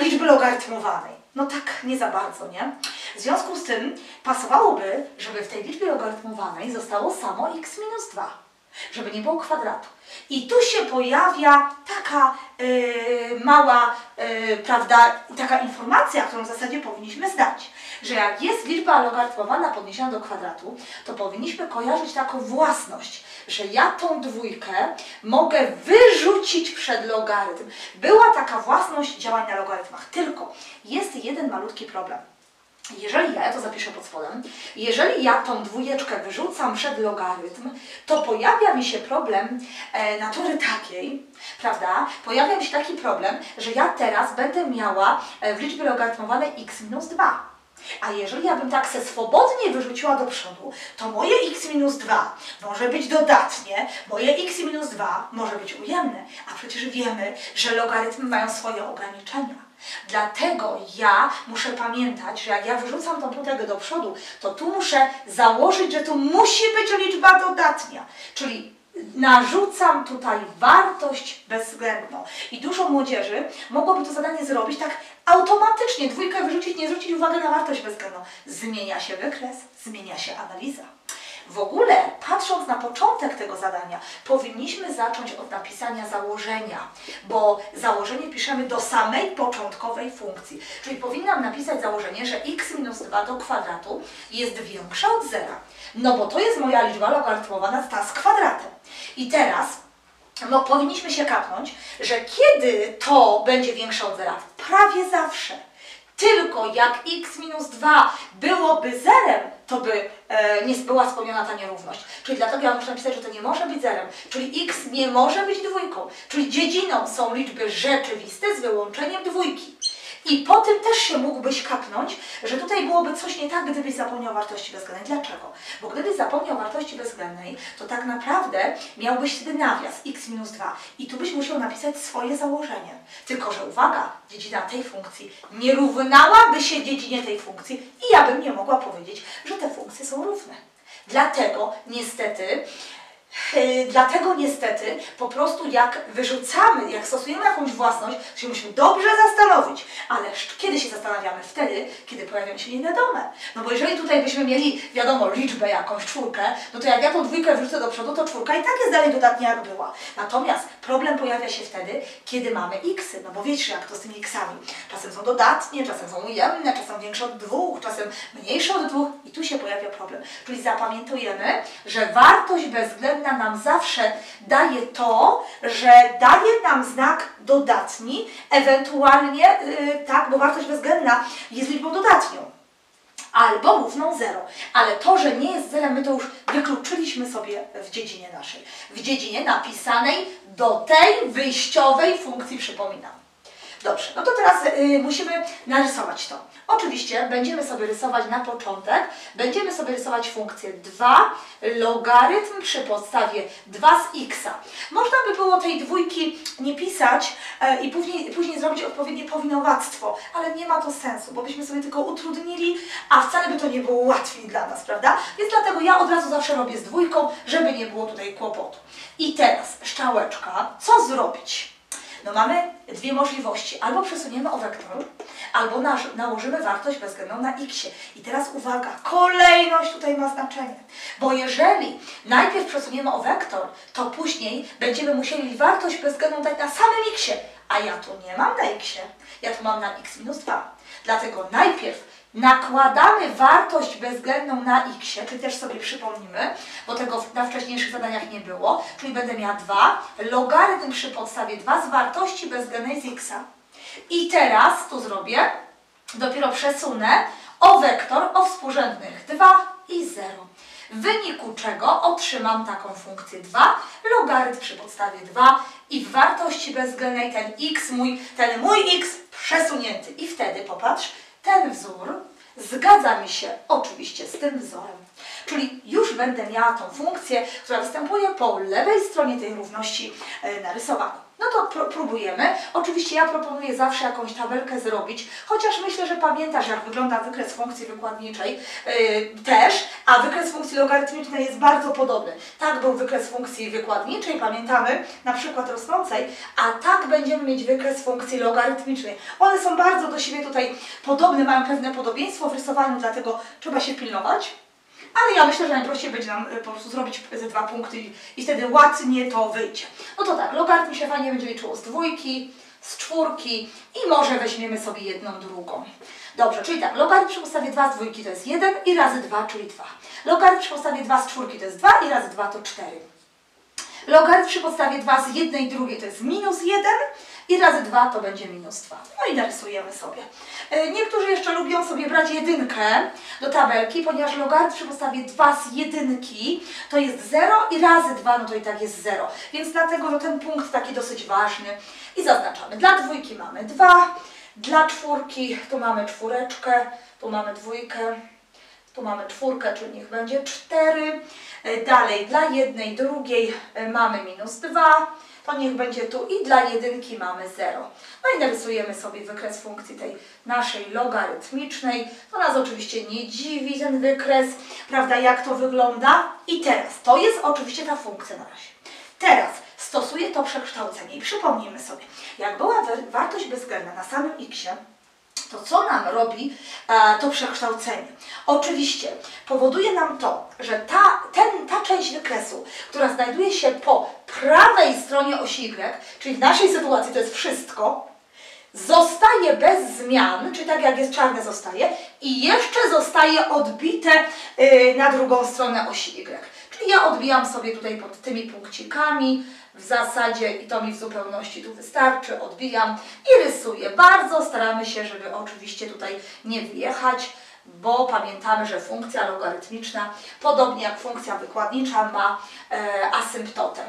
liczby logarytmowanej. No tak nie za bardzo, nie? W związku z tym pasowałoby, żeby w tej liczbie logarytmowanej zostało samo x minus 2. żeby nie było kwadratu. I tu się pojawia taka mała, prawda, taka informacja, którą w zasadzie powinniśmy znać, że jak jest liczba logarytmowana podniesiona do kwadratu, to powinniśmy kojarzyć taką własność, że ja tą dwójkę mogę wyrzucić przed logarytm. Była taka własność działania na logarytmach, tylko jest jeden malutki problem. Jeżeli ja to zapiszę pod spodem, jeżeli ja tą dwójeczkę wyrzucam przed logarytm, to pojawia mi się problem natury takiej, prawda? Pojawia mi się taki problem, że ja teraz będę miała w liczbie logarytmowanej x minus 2. A jeżeli ja bym tak se swobodnie wyrzuciła do przodu, to moje x minus 2 może być dodatnie, moje x minus 2 może być ujemne. A przecież wiemy, że logarytmy mają swoje ograniczenia. Dlatego ja muszę pamiętać, że jak ja wyrzucam tą półkę do przodu, to tu muszę założyć, że tu musi być liczba dodatnia. Czyli narzucam tutaj wartość bezwzględną. I dużo młodzieży mogłoby to zadanie zrobić tak automatycznie, dwójkę wyrzucić, nie zwrócić uwagi na wartość bezwzględną. Zmienia się wykres, zmienia się analiza. W ogóle, patrząc na początek tego zadania, powinniśmy zacząć od napisania założenia, bo założenie piszemy do samej początkowej funkcji. Czyli powinnam napisać założenie, że x minus 2 do kwadratu jest większa od zera. No bo to jest moja liczba logarytmowana ta z kwadratem. I teraz no, powinniśmy się kapnąć, że kiedy to będzie większe od zera? Prawie zawsze. Tylko jak x minus 2 byłoby zerem, to by nie była spełniona ta nierówność. Czyli dlatego ja muszę napisać, że to nie może być zerem. Czyli x nie może być dwójką. Czyli dziedziną są liczby rzeczywiste z wyłączeniem dwójki. I po tym też się mógłbyś kapnąć, że tutaj byłoby coś nie tak, gdybyś zapomniał wartości bezwzględnej. Dlaczego? Bo gdybyś zapomniał wartości bezwzględnej, to tak naprawdę miałbyś wtedy nawias x minus 2 i tu byś musiał napisać swoje założenie. Tylko że uwaga, dziedzina tej funkcji nie równałaby się dziedzinie tej funkcji i ja bym nie mogła powiedzieć, że te funkcje są równe. Dlatego niestety po prostu jak wyrzucamy, jak stosujemy jakąś własność, to się musimy dobrze zastanowić. Ale kiedy się zastanawiamy? Wtedy, kiedy pojawiają się niewiadome. No bo jeżeli tutaj byśmy mieli, wiadomo, liczbę jakąś, czwórkę, no to jak ja tą dwójkę wrzucę do przodu, to czwórka i tak jest dalej dodatnia jak była. Natomiast problem pojawia się wtedy, kiedy mamy x-y. No bo wiecie, jak to z tymi x-ami. Czasem są dodatnie, czasem są ujemne, czasem większe od dwóch, czasem mniejsze od dwóch i tu się pojawia problem. Czyli zapamiętujemy, że wartość bezwzględna nam zawsze daje to, że daje nam znak dodatni, ewentualnie, tak, bo wartość bezwzględna jest liczbą dodatnią, albo równą 0. Ale to, że nie jest zerem, my to już wykluczyliśmy sobie w dziedzinie naszej. W dziedzinie napisanej do tej wyjściowej funkcji, przypominam. Dobrze, no to teraz musimy narysować to. Oczywiście będziemy sobie rysować na początek, będziemy sobie rysować funkcję 2 logarytm przy podstawie 2 z x'a. Można by było tej dwójki nie pisać i później zrobić odpowiednie powinowactwo, ale nie ma to sensu, bo byśmy sobie tylko utrudnili, a wcale by to nie było łatwiej dla nas, prawda? Więc dlatego ja od razu zawsze robię z dwójką, żeby nie było tutaj kłopotu. I teraz strzałeczka, co zrobić? No mamy dwie możliwości. Albo przesuniemy o wektor, albo nałożymy wartość bezwzględną na x-ie. I teraz uwaga, kolejność tutaj ma znaczenie. Bo jeżeli najpierw przesuniemy o wektor, to później będziemy musieli wartość bezwzględną dać na samym x-ie. A ja tu nie mam na x-ie. Ja tu mam na x minus 2. Dlatego najpierw nakładamy wartość bezwzględną na x, czy też sobie przypomnimy, bo tego na wcześniejszych zadaniach nie było, czyli będę miała 2 logarytm przy podstawie 2 z wartości bezwzględnej z x'a. I teraz tu zrobię, dopiero przesunę o wektor o współrzędnych 2 i 0. W wyniku czego otrzymam taką funkcję 2 logarytm przy podstawie 2 i w wartości bezwzględnej ten mój x przesunięty. I wtedy popatrz, ten wzór zgadza mi się oczywiście z tym wzorem. Czyli już będę miała tą funkcję, która występuje po lewej stronie tej równości narysowanej. No to próbujemy. Oczywiście ja proponuję zawsze jakąś tabelkę zrobić, chociaż myślę, że pamiętasz, jak wygląda wykres funkcji wykładniczej też, a wykres funkcji logarytmicznej jest bardzo podobny. Tak był wykres funkcji wykładniczej, pamiętamy, na przykład rosnącej, a tak będziemy mieć wykres funkcji logarytmicznej. One są bardzo do siebie tutaj podobne, mają pewne podobieństwo w rysowaniu, dlatego trzeba się pilnować. ale ja myślę, że najprościej będzie nam po prostu zrobić ze 2 punkty i wtedy ładnie to wyjdzie. No to tak, logarytm się fajnie będzie liczyło z 2, z 4 i może weźmiemy sobie jedną drugą. Dobrze, czyli tak, logarytm przy podstawie 2 z 2 to jest 1 i razy 2, czyli 2. Logarytm przy podstawie 2 z 4 to jest 2 i razy 2 to 4. Logarytm przy podstawie 2 z 1 i drugiej to jest minus 1 i razy 2 to będzie minus 2. No i narysujemy sobie. Niektórzy jeszcze lubią sobie brać jedynkę do tabelki, ponieważ logarytm przy podstawie 2 z jedynki to jest 0 i razy 2 no to i tak jest 0. Więc dlatego no, ten punkt taki dosyć ważny i zaznaczamy. Dla 2 mamy 2, dla 4 tu mamy 4, tu mamy 2. Tu mamy 4, czyli niech będzie 4. Dalej dla 1, 2 mamy minus 2, to niech będzie tu i dla 1 mamy 0. No i narysujemy sobie wykres funkcji tej naszej logarytmicznej. To nas oczywiście nie dziwi ten wykres, prawda, jak to wygląda. I teraz, to jest oczywiście ta funkcja na razie. Teraz stosuję to przekształcenie i przypomnijmy sobie, jak była wartość bezwzględna na samym x-ie, to co nam robi to przekształcenie? Oczywiście powoduje nam to, że ta część wykresu, która znajduje się po prawej stronie osi y, czyli w naszej sytuacji to jest wszystko, zostaje bez zmian, czyli tak jak jest czarne zostaje i jeszcze zostaje odbite na drugą stronę osi y. Czyli ja odbijam sobie tutaj pod tymi punkcikami, w zasadzie i to mi w zupełności tu wystarczy, odbijam i rysuję. Bardzo staramy się, żeby oczywiście tutaj nie wyjechać, bo pamiętamy, że funkcja logarytmiczna, podobnie jak funkcja wykładnicza, ma asymptotę.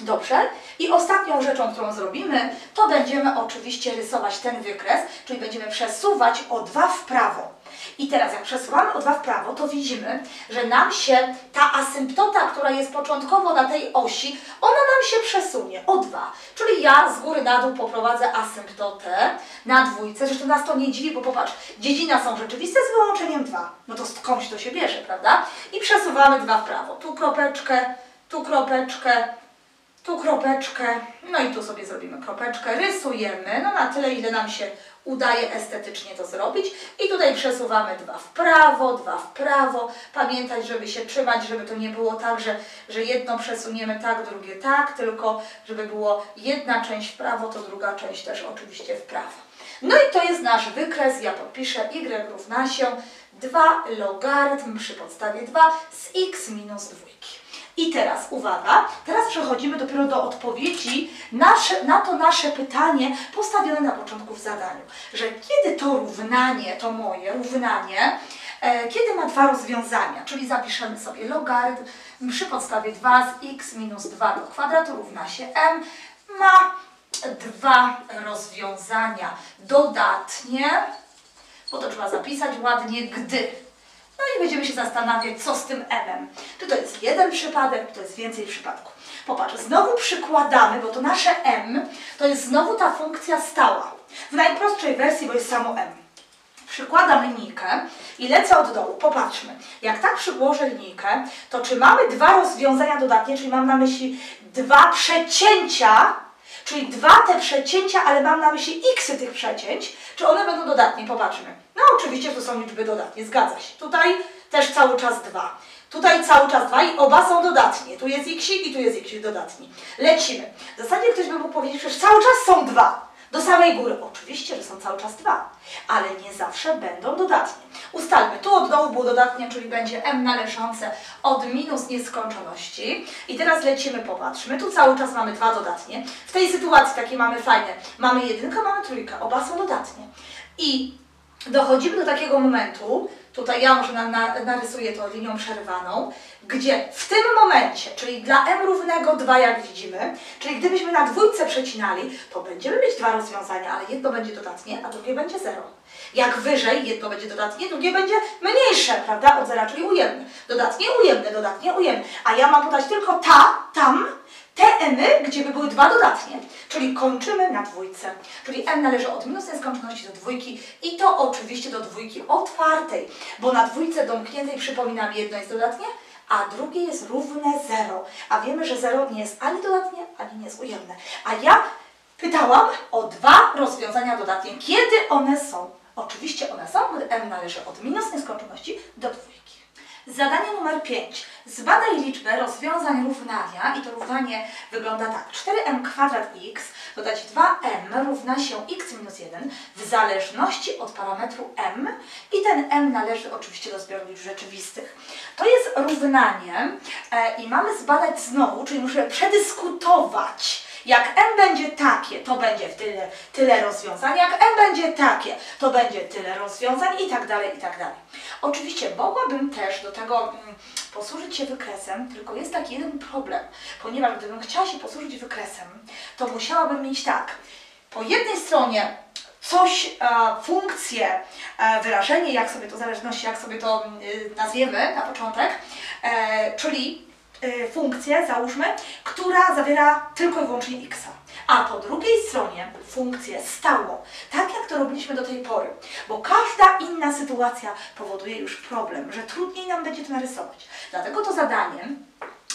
Dobrze? I ostatnią rzeczą, którą zrobimy, to będziemy oczywiście rysować ten wykres, czyli będziemy przesuwać o 2 w prawo. I teraz jak przesuwamy o 2 w prawo, to widzimy, że nam się ta asymptota, która jest początkowo na tej osi, ona nam się przesunie o 2. Czyli ja z góry na dół poprowadzę asymptotę na 2. Zresztą nas to nie dziwi, bo popatrz, dziedzina są rzeczywiste z wyłączeniem 2. No to skądś to się bierze, prawda? I przesuwamy 2 w prawo. Tu kropeczkę, tu kropeczkę, tu kropeczkę, no i tu sobie zrobimy kropeczkę, rysujemy, no na tyle, ile nam się udaje estetycznie to zrobić i tutaj przesuwamy 2 w prawo, pamiętać, żeby się trzymać, żeby to nie było tak, że jedno przesuniemy tak, drugie tak, tylko żeby było jedna część w prawo, to druga część też oczywiście w prawo. No i to jest nasz wykres, ja podpiszę y równa się 2 logarytm przy podstawie 2 z x minus 2. I teraz, uwaga, teraz przechodzimy dopiero do odpowiedzi na to nasze pytanie postawione na początku w zadaniu, że kiedy to równanie, to moje równanie, kiedy ma 2 rozwiązania, czyli zapiszemy sobie logarytm przy podstawie 2 z x minus 2 do kwadratu równa się m, ma 2 rozwiązania dodatnie, bo to trzeba zapisać ładnie, gdy. No i będziemy się zastanawiać, co z tym m-em. Czy to jest jeden przypadek, czy to jest więcej przypadków. Popatrz, znowu przykładamy, bo to nasze m to jest znowu ta funkcja stała. W najprostszej wersji, bo jest samo m. Przykładam linijkę i lecę od dołu. Popatrzmy, jak tak przyłożę linijkę, to czy mamy 2 rozwiązania dodatnie, czyli mam na myśli 2 przecięcia, czyli 2 te przecięcia, ale mam na myśli x-y tych przecięć, czy one będą dodatnie, popatrzmy. No oczywiście to są liczby dodatnie, zgadza się. Tutaj też cały czas 2. Tutaj cały czas 2 i oba są dodatnie. Tu jest x i tu jest x dodatni. Lecimy. W zasadzie ktoś by mógł powiedzieć, że cały czas są 2. Do samej góry. Oczywiście, że są cały czas 2, ale nie zawsze będą dodatnie. Ustalmy, tu od dołu było dodatnie, czyli będzie m należące od minus nieskończoności. I teraz lecimy, popatrzmy. Tu cały czas mamy 2 dodatnie. W tej sytuacji takie mamy fajne. Mamy 1, mamy 3. Oba są dodatnie. I dochodzimy do takiego momentu, tutaj ja może narysuję to linią przerwaną, gdzie w tym momencie, czyli dla m równego 2, jak widzimy, czyli gdybyśmy na 2 przecinali, to będziemy mieć 2 rozwiązania, ale jedno będzie dodatnie, a drugie będzie 0. Jak wyżej, jedno będzie dodatnie, drugie będzie mniejsze, prawda, od 0, czyli ujemne. Dodatnie, ujemne, dodatnie, ujemne. A ja mam podać tylko te m, gdzie by były 2 dodatnie, czyli kończymy na 2. Czyli m należy od minus nieskończoności do 2 i to oczywiście do 2 otwartej, bo na 2 domkniętej, przypominam, jedno jest dodatnie, a drugie jest równe 0. A wiemy, że 0 nie jest ani dodatnie, ani nie jest ujemne. A ja pytałam o 2 rozwiązania dodatnie. Kiedy one są? Oczywiście one są, gdy m należy od minus nieskończoności do 2. Zadanie numer 5. Zbadaj liczbę rozwiązań równania i to równanie wygląda tak. 4m² x dodać 2m równa się x minus 1 w zależności od parametru m i ten m należy oczywiście do zbioru liczb rzeczywistych. To jest równanie i mamy zbadać znowu, czyli muszę przedyskutować. Jak m będzie takie, to będzie tyle rozwiązań, jak m będzie takie, to będzie tyle rozwiązań i tak dalej, i tak dalej. Oczywiście mogłabym też do tego posłużyć się wykresem, tylko jest taki jeden problem, ponieważ gdybym chciała się posłużyć wykresem, to musiałabym mieć tak, po jednej stronie funkcję, wyrażenie, jak sobie to zależności, jak sobie to nazwiemy na początek, czyli funkcję, załóżmy, która zawiera tylko i wyłącznie x, a po drugiej stronie funkcję stałą, tak jak to robiliśmy do tej pory, bo każda inna sytuacja powoduje już problem, że trudniej nam będzie to narysować. Dlatego to zadanie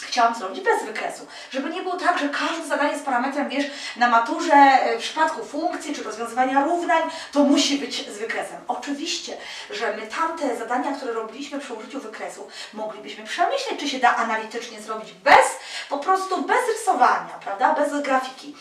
chciałam zrobić bez wykresu, żeby nie było tak, że każde zadanie z parametrem, wiesz, na maturze w przypadku funkcji czy rozwiązywania równań, to musi być z wykresem. Oczywiście, że my tamte zadania, które robiliśmy przy użyciu wykresu, moglibyśmy przemyśleć, czy się da analitycznie zrobić po prostu bez rysowania, prawda, bez grafiki.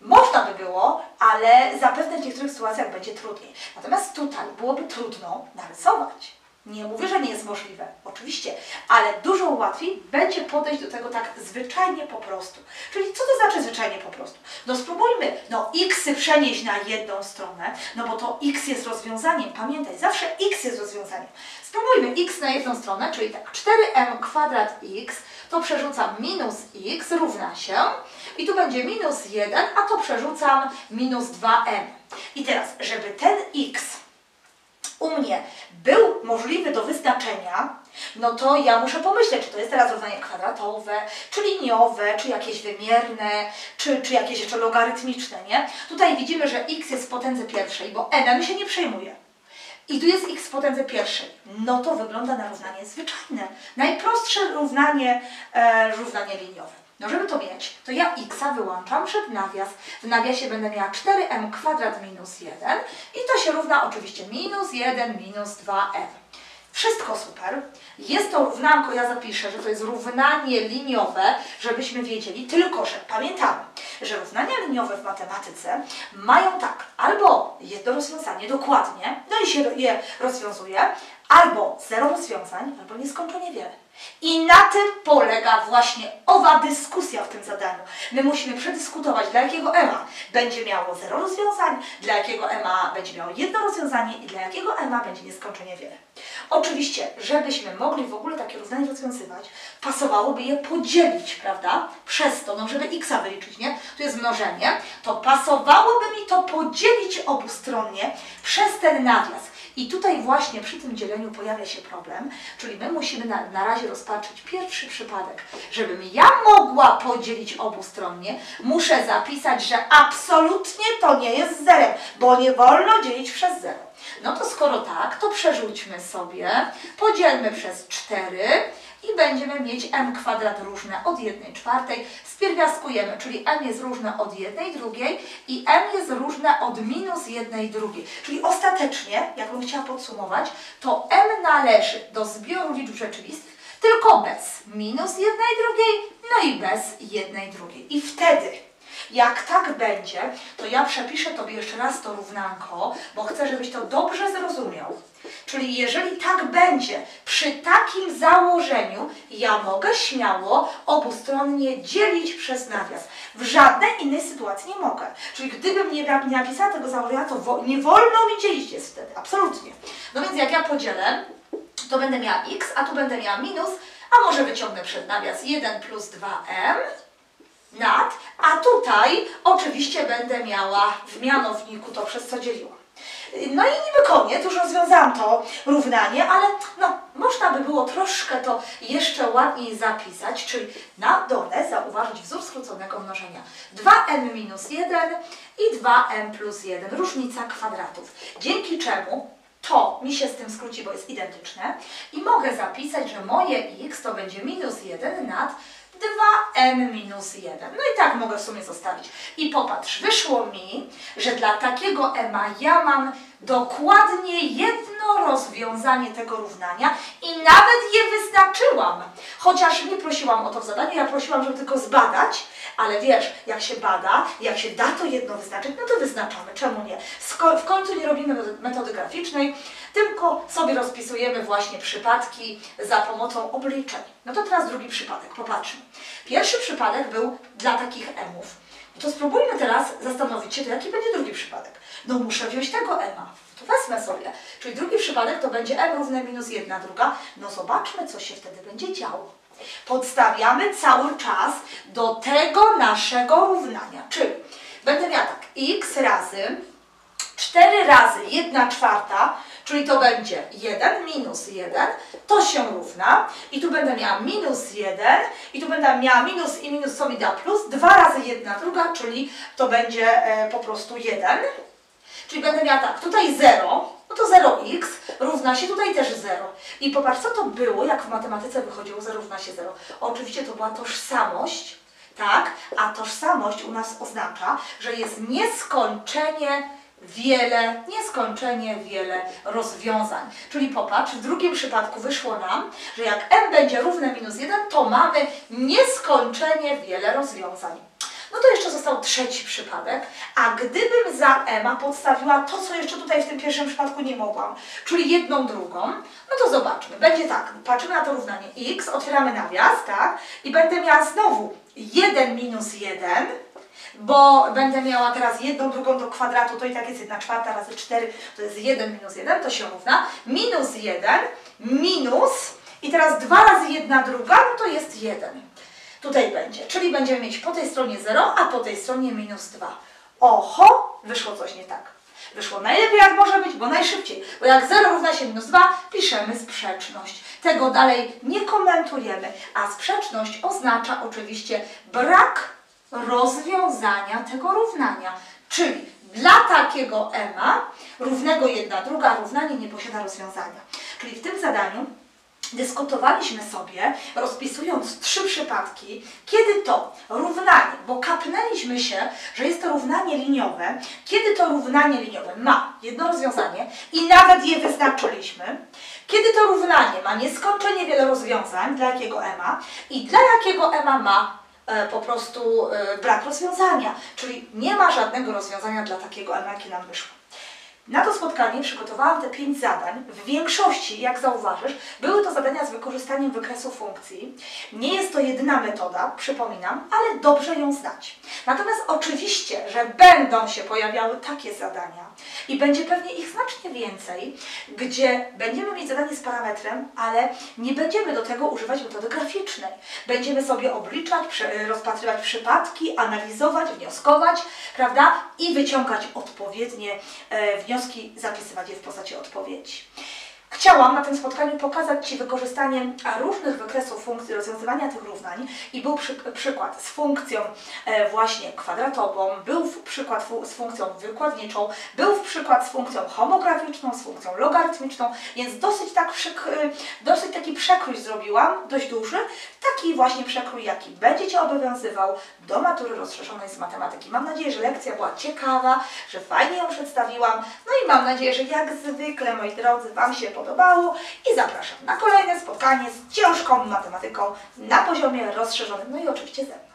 Można by było, ale zapewne w niektórych sytuacjach będzie trudniej. Natomiast tutaj byłoby trudno narysować. Nie mówię, że nie jest możliwe, oczywiście, ale dużo łatwiej będzie podejść do tego tak zwyczajnie po prostu. Czyli co to znaczy zwyczajnie po prostu? No spróbujmy, no x przenieść na jedną stronę, no bo to x jest rozwiązaniem, pamiętaj, zawsze x jest rozwiązaniem. Spróbujmy x na jedną stronę, czyli tak, 4m² x, to przerzucam minus x równa się i tu będzie minus 1, a to przerzucam minus 2m. I teraz, żeby ten x u mnie był możliwy do wyznaczenia, no to ja muszę pomyśleć, czy to jest teraz równanie kwadratowe, czy liniowe, czy jakieś wymierne, czy jakieś jeszcze logarytmiczne, nie? Tutaj widzimy, że x jest w potędze pierwszej, bo n mi się nie przejmuje. I tu jest x w potędze pierwszej. No to wygląda na równanie zwyczajne. Najprostsze równanie, równanie liniowe. No żeby to mieć, to ja x wyłączam przed nawias. W nawiasie będę miała 4m² minus 1 i to się równa oczywiście minus 1 minus 2m. Wszystko super. Jest to równanko, ja zapiszę, że to jest równanie liniowe, żebyśmy wiedzieli, tylko że pamiętamy, że równania liniowe w matematyce mają tak, albo jedno rozwiązanie dokładnie, no i się je rozwiązuje, albo zero rozwiązań, albo nieskończenie wiele. I na tym polega właśnie owa dyskusja w tym zadaniu. My musimy przedyskutować, dla jakiego ema będzie miało zero rozwiązań, dla jakiego ema będzie miało jedno rozwiązanie i dla jakiego ema będzie nieskończenie wiele. Oczywiście, żebyśmy mogli w ogóle takie równanie rozwiązywać, pasowałoby je podzielić, prawda? Przez to, no żeby x wyliczyć, nie? Tu jest mnożenie, to pasowałoby mi to podzielić obustronnie przez ten nawias. I tutaj właśnie przy tym dzieleniu pojawia się problem, czyli my musimy na razie rozpatrzyć pierwszy przypadek. Żebym ja mogła podzielić obustronnie, muszę zapisać, że absolutnie to nie jest zerem, bo nie wolno dzielić przez zero. No to skoro tak, to przerzućmy sobie, podzielmy przez 4 i będziemy mieć m² różne od 1/4. Spierwiastkujemy, czyli m jest różne od 1/2 i m jest różne od minus 1/2. Czyli ostatecznie, jakbym chciała podsumować, to m należy do zbioru liczb rzeczywistych, tylko bez minus 1/2, no i bez 1/2. I wtedy, jak tak będzie, to ja przepiszę Tobie jeszcze raz to równanko, bo chcę, żebyś to dobrze zrozumiał. Czyli jeżeli tak będzie, przy takim założeniu ja mogę śmiało obustronnie dzielić przez nawias. W żadnej innej sytuacji nie mogę. Czyli gdybym nie napisała tego założenia, to nie wolno mi dzielić jest wtedy. Absolutnie. No więc jak ja podzielę, to będę miała x, a tu będę miała minus, a może wyciągnę przed nawias 1 plus 2m. Nad, a tutaj oczywiście będę miała w mianowniku to, przez co dzieliłam. No i niby koniec, już rozwiązałam to równanie, ale no, można by było troszkę to jeszcze ładniej zapisać, czyli na dole zauważyć wzór skróconego mnożenia. 2m minus 1 i 2m plus 1, różnica kwadratów, dzięki czemu to mi się z tym skróci, bo jest identyczne i mogę zapisać, że moje x to będzie minus 1 nad 2m minus 1. No i tak mogę w sumie zostawić. I popatrz, wyszło mi, że dla takiego ema ja mam dokładnie jedno rozwiązanie tego równania i nawet je wyznaczyłam. Chociaż nie prosiłam o to w zadaniu, ja prosiłam, żeby tylko zbadać, ale wiesz, jak się bada, jak się da to jedno wyznaczyć, no to wyznaczamy, czemu nie? W końcu nie robimy metody graficznej, tylko sobie rozpisujemy właśnie przypadki za pomocą obliczeń. No to teraz drugi przypadek, popatrzmy. Pierwszy przypadek był dla takich mów. No to spróbujmy teraz zastanowić się, to jaki będzie drugi przypadek. No muszę wziąć tego ma, to wezmę sobie. Czyli drugi przypadek to będzie m równe minus 1 druga. No zobaczmy, co się wtedy będzie działo. Podstawiamy cały czas do tego naszego równania. Czyli będę miała tak, x razy 4 razy 1/4, czyli to będzie 1 minus 1, to się równa i tu będę miała minus 1 i tu będę miała minus i minus co mi da plus, 2 razy 1/2, czyli to będzie po prostu 1. Czyli będę miała tak, tutaj 0, no to 0x równa się tutaj też 0. I popatrz, co to było, jak w matematyce wychodziło, 0 równa się 0. Oczywiście to była tożsamość, tak? A tożsamość u nas oznacza, że jest nieskończenie wiele rozwiązań. Czyli popatrz, w drugim przypadku wyszło nam, że jak m będzie równe minus 1, to mamy nieskończenie wiele rozwiązań. No to jeszcze został trzeci przypadek, a gdybym za m podstawiła to, co jeszcze tutaj w tym pierwszym przypadku nie mogłam, czyli 1/2, no to zobaczmy, będzie tak, patrzymy na to równanie x, otwieramy nawias, tak, i będę miała znowu 1 minus 1, bo będę miała teraz 1/2 do kwadratu, to i tak jest 1/4 razy 4, to jest 1 minus 1, to się równa, minus 1, minus, i teraz 2 razy 1/2, no to jest 1. Tutaj będzie, czyli będziemy mieć po tej stronie 0, a po tej stronie minus 2. Oho, wyszło coś nie tak. Wyszło najlepiej jak może być, bo najszybciej. Bo jak 0 równa się minus 2, piszemy sprzeczność. Tego dalej nie komentujemy. A sprzeczność oznacza oczywiście brak rozwiązania tego równania. Czyli dla takiego ma równego 1/2 równanie nie posiada rozwiązania. Czyli w tym zadaniu dyskutowaliśmy sobie, rozpisując 3 przypadki, kiedy to równanie, bo kapnęliśmy się, że jest to równanie liniowe, kiedy to równanie liniowe ma jedno rozwiązanie i nawet je wyznaczyliśmy, kiedy to równanie ma nieskończenie wiele rozwiązań, dla jakiego ma i dla jakiego ma po prostu brak rozwiązania, czyli nie ma żadnego rozwiązania dla takiego ma, jakie nam wyszło. Na to spotkanie przygotowałam te 5 zadań. W większości, jak zauważysz, były to zadania z wykorzystaniem wykresu funkcji. Nie jest to jedyna metoda, przypominam, ale dobrze ją znać. Natomiast oczywiście, że będą się pojawiały takie zadania i będzie pewnie ich znacznie więcej, gdzie będziemy mieć zadanie z parametrem, ale nie będziemy do tego używać metody graficznej. Będziemy sobie obliczać, rozpatrywać przypadki, analizować, wnioskować, prawda? I wyciągać odpowiednie wnioski, zapisywać je w postaci odpowiedzi. Chciałam na tym spotkaniu pokazać Ci wykorzystanie różnych wykresów funkcji rozwiązywania tych równań i był przykład z funkcją właśnie kwadratową, był przykład z funkcją wykładniczą, był przykład z funkcją homograficzną, z funkcją logarytmiczną, więc dosyć taki przekrój zrobiłam, dość duży, taki właśnie przekrój, jaki będzie Cię obowiązywał do matury rozszerzonej z matematyki. Mam nadzieję, że lekcja była ciekawa, że fajnie ją przedstawiłam, no i mam nadzieję, że jak zwykle, moi drodzy, Wam się podobało i zapraszam na kolejne spotkanie z ciężką matematyką na poziomie rozszerzonym, no i oczywiście ze mną.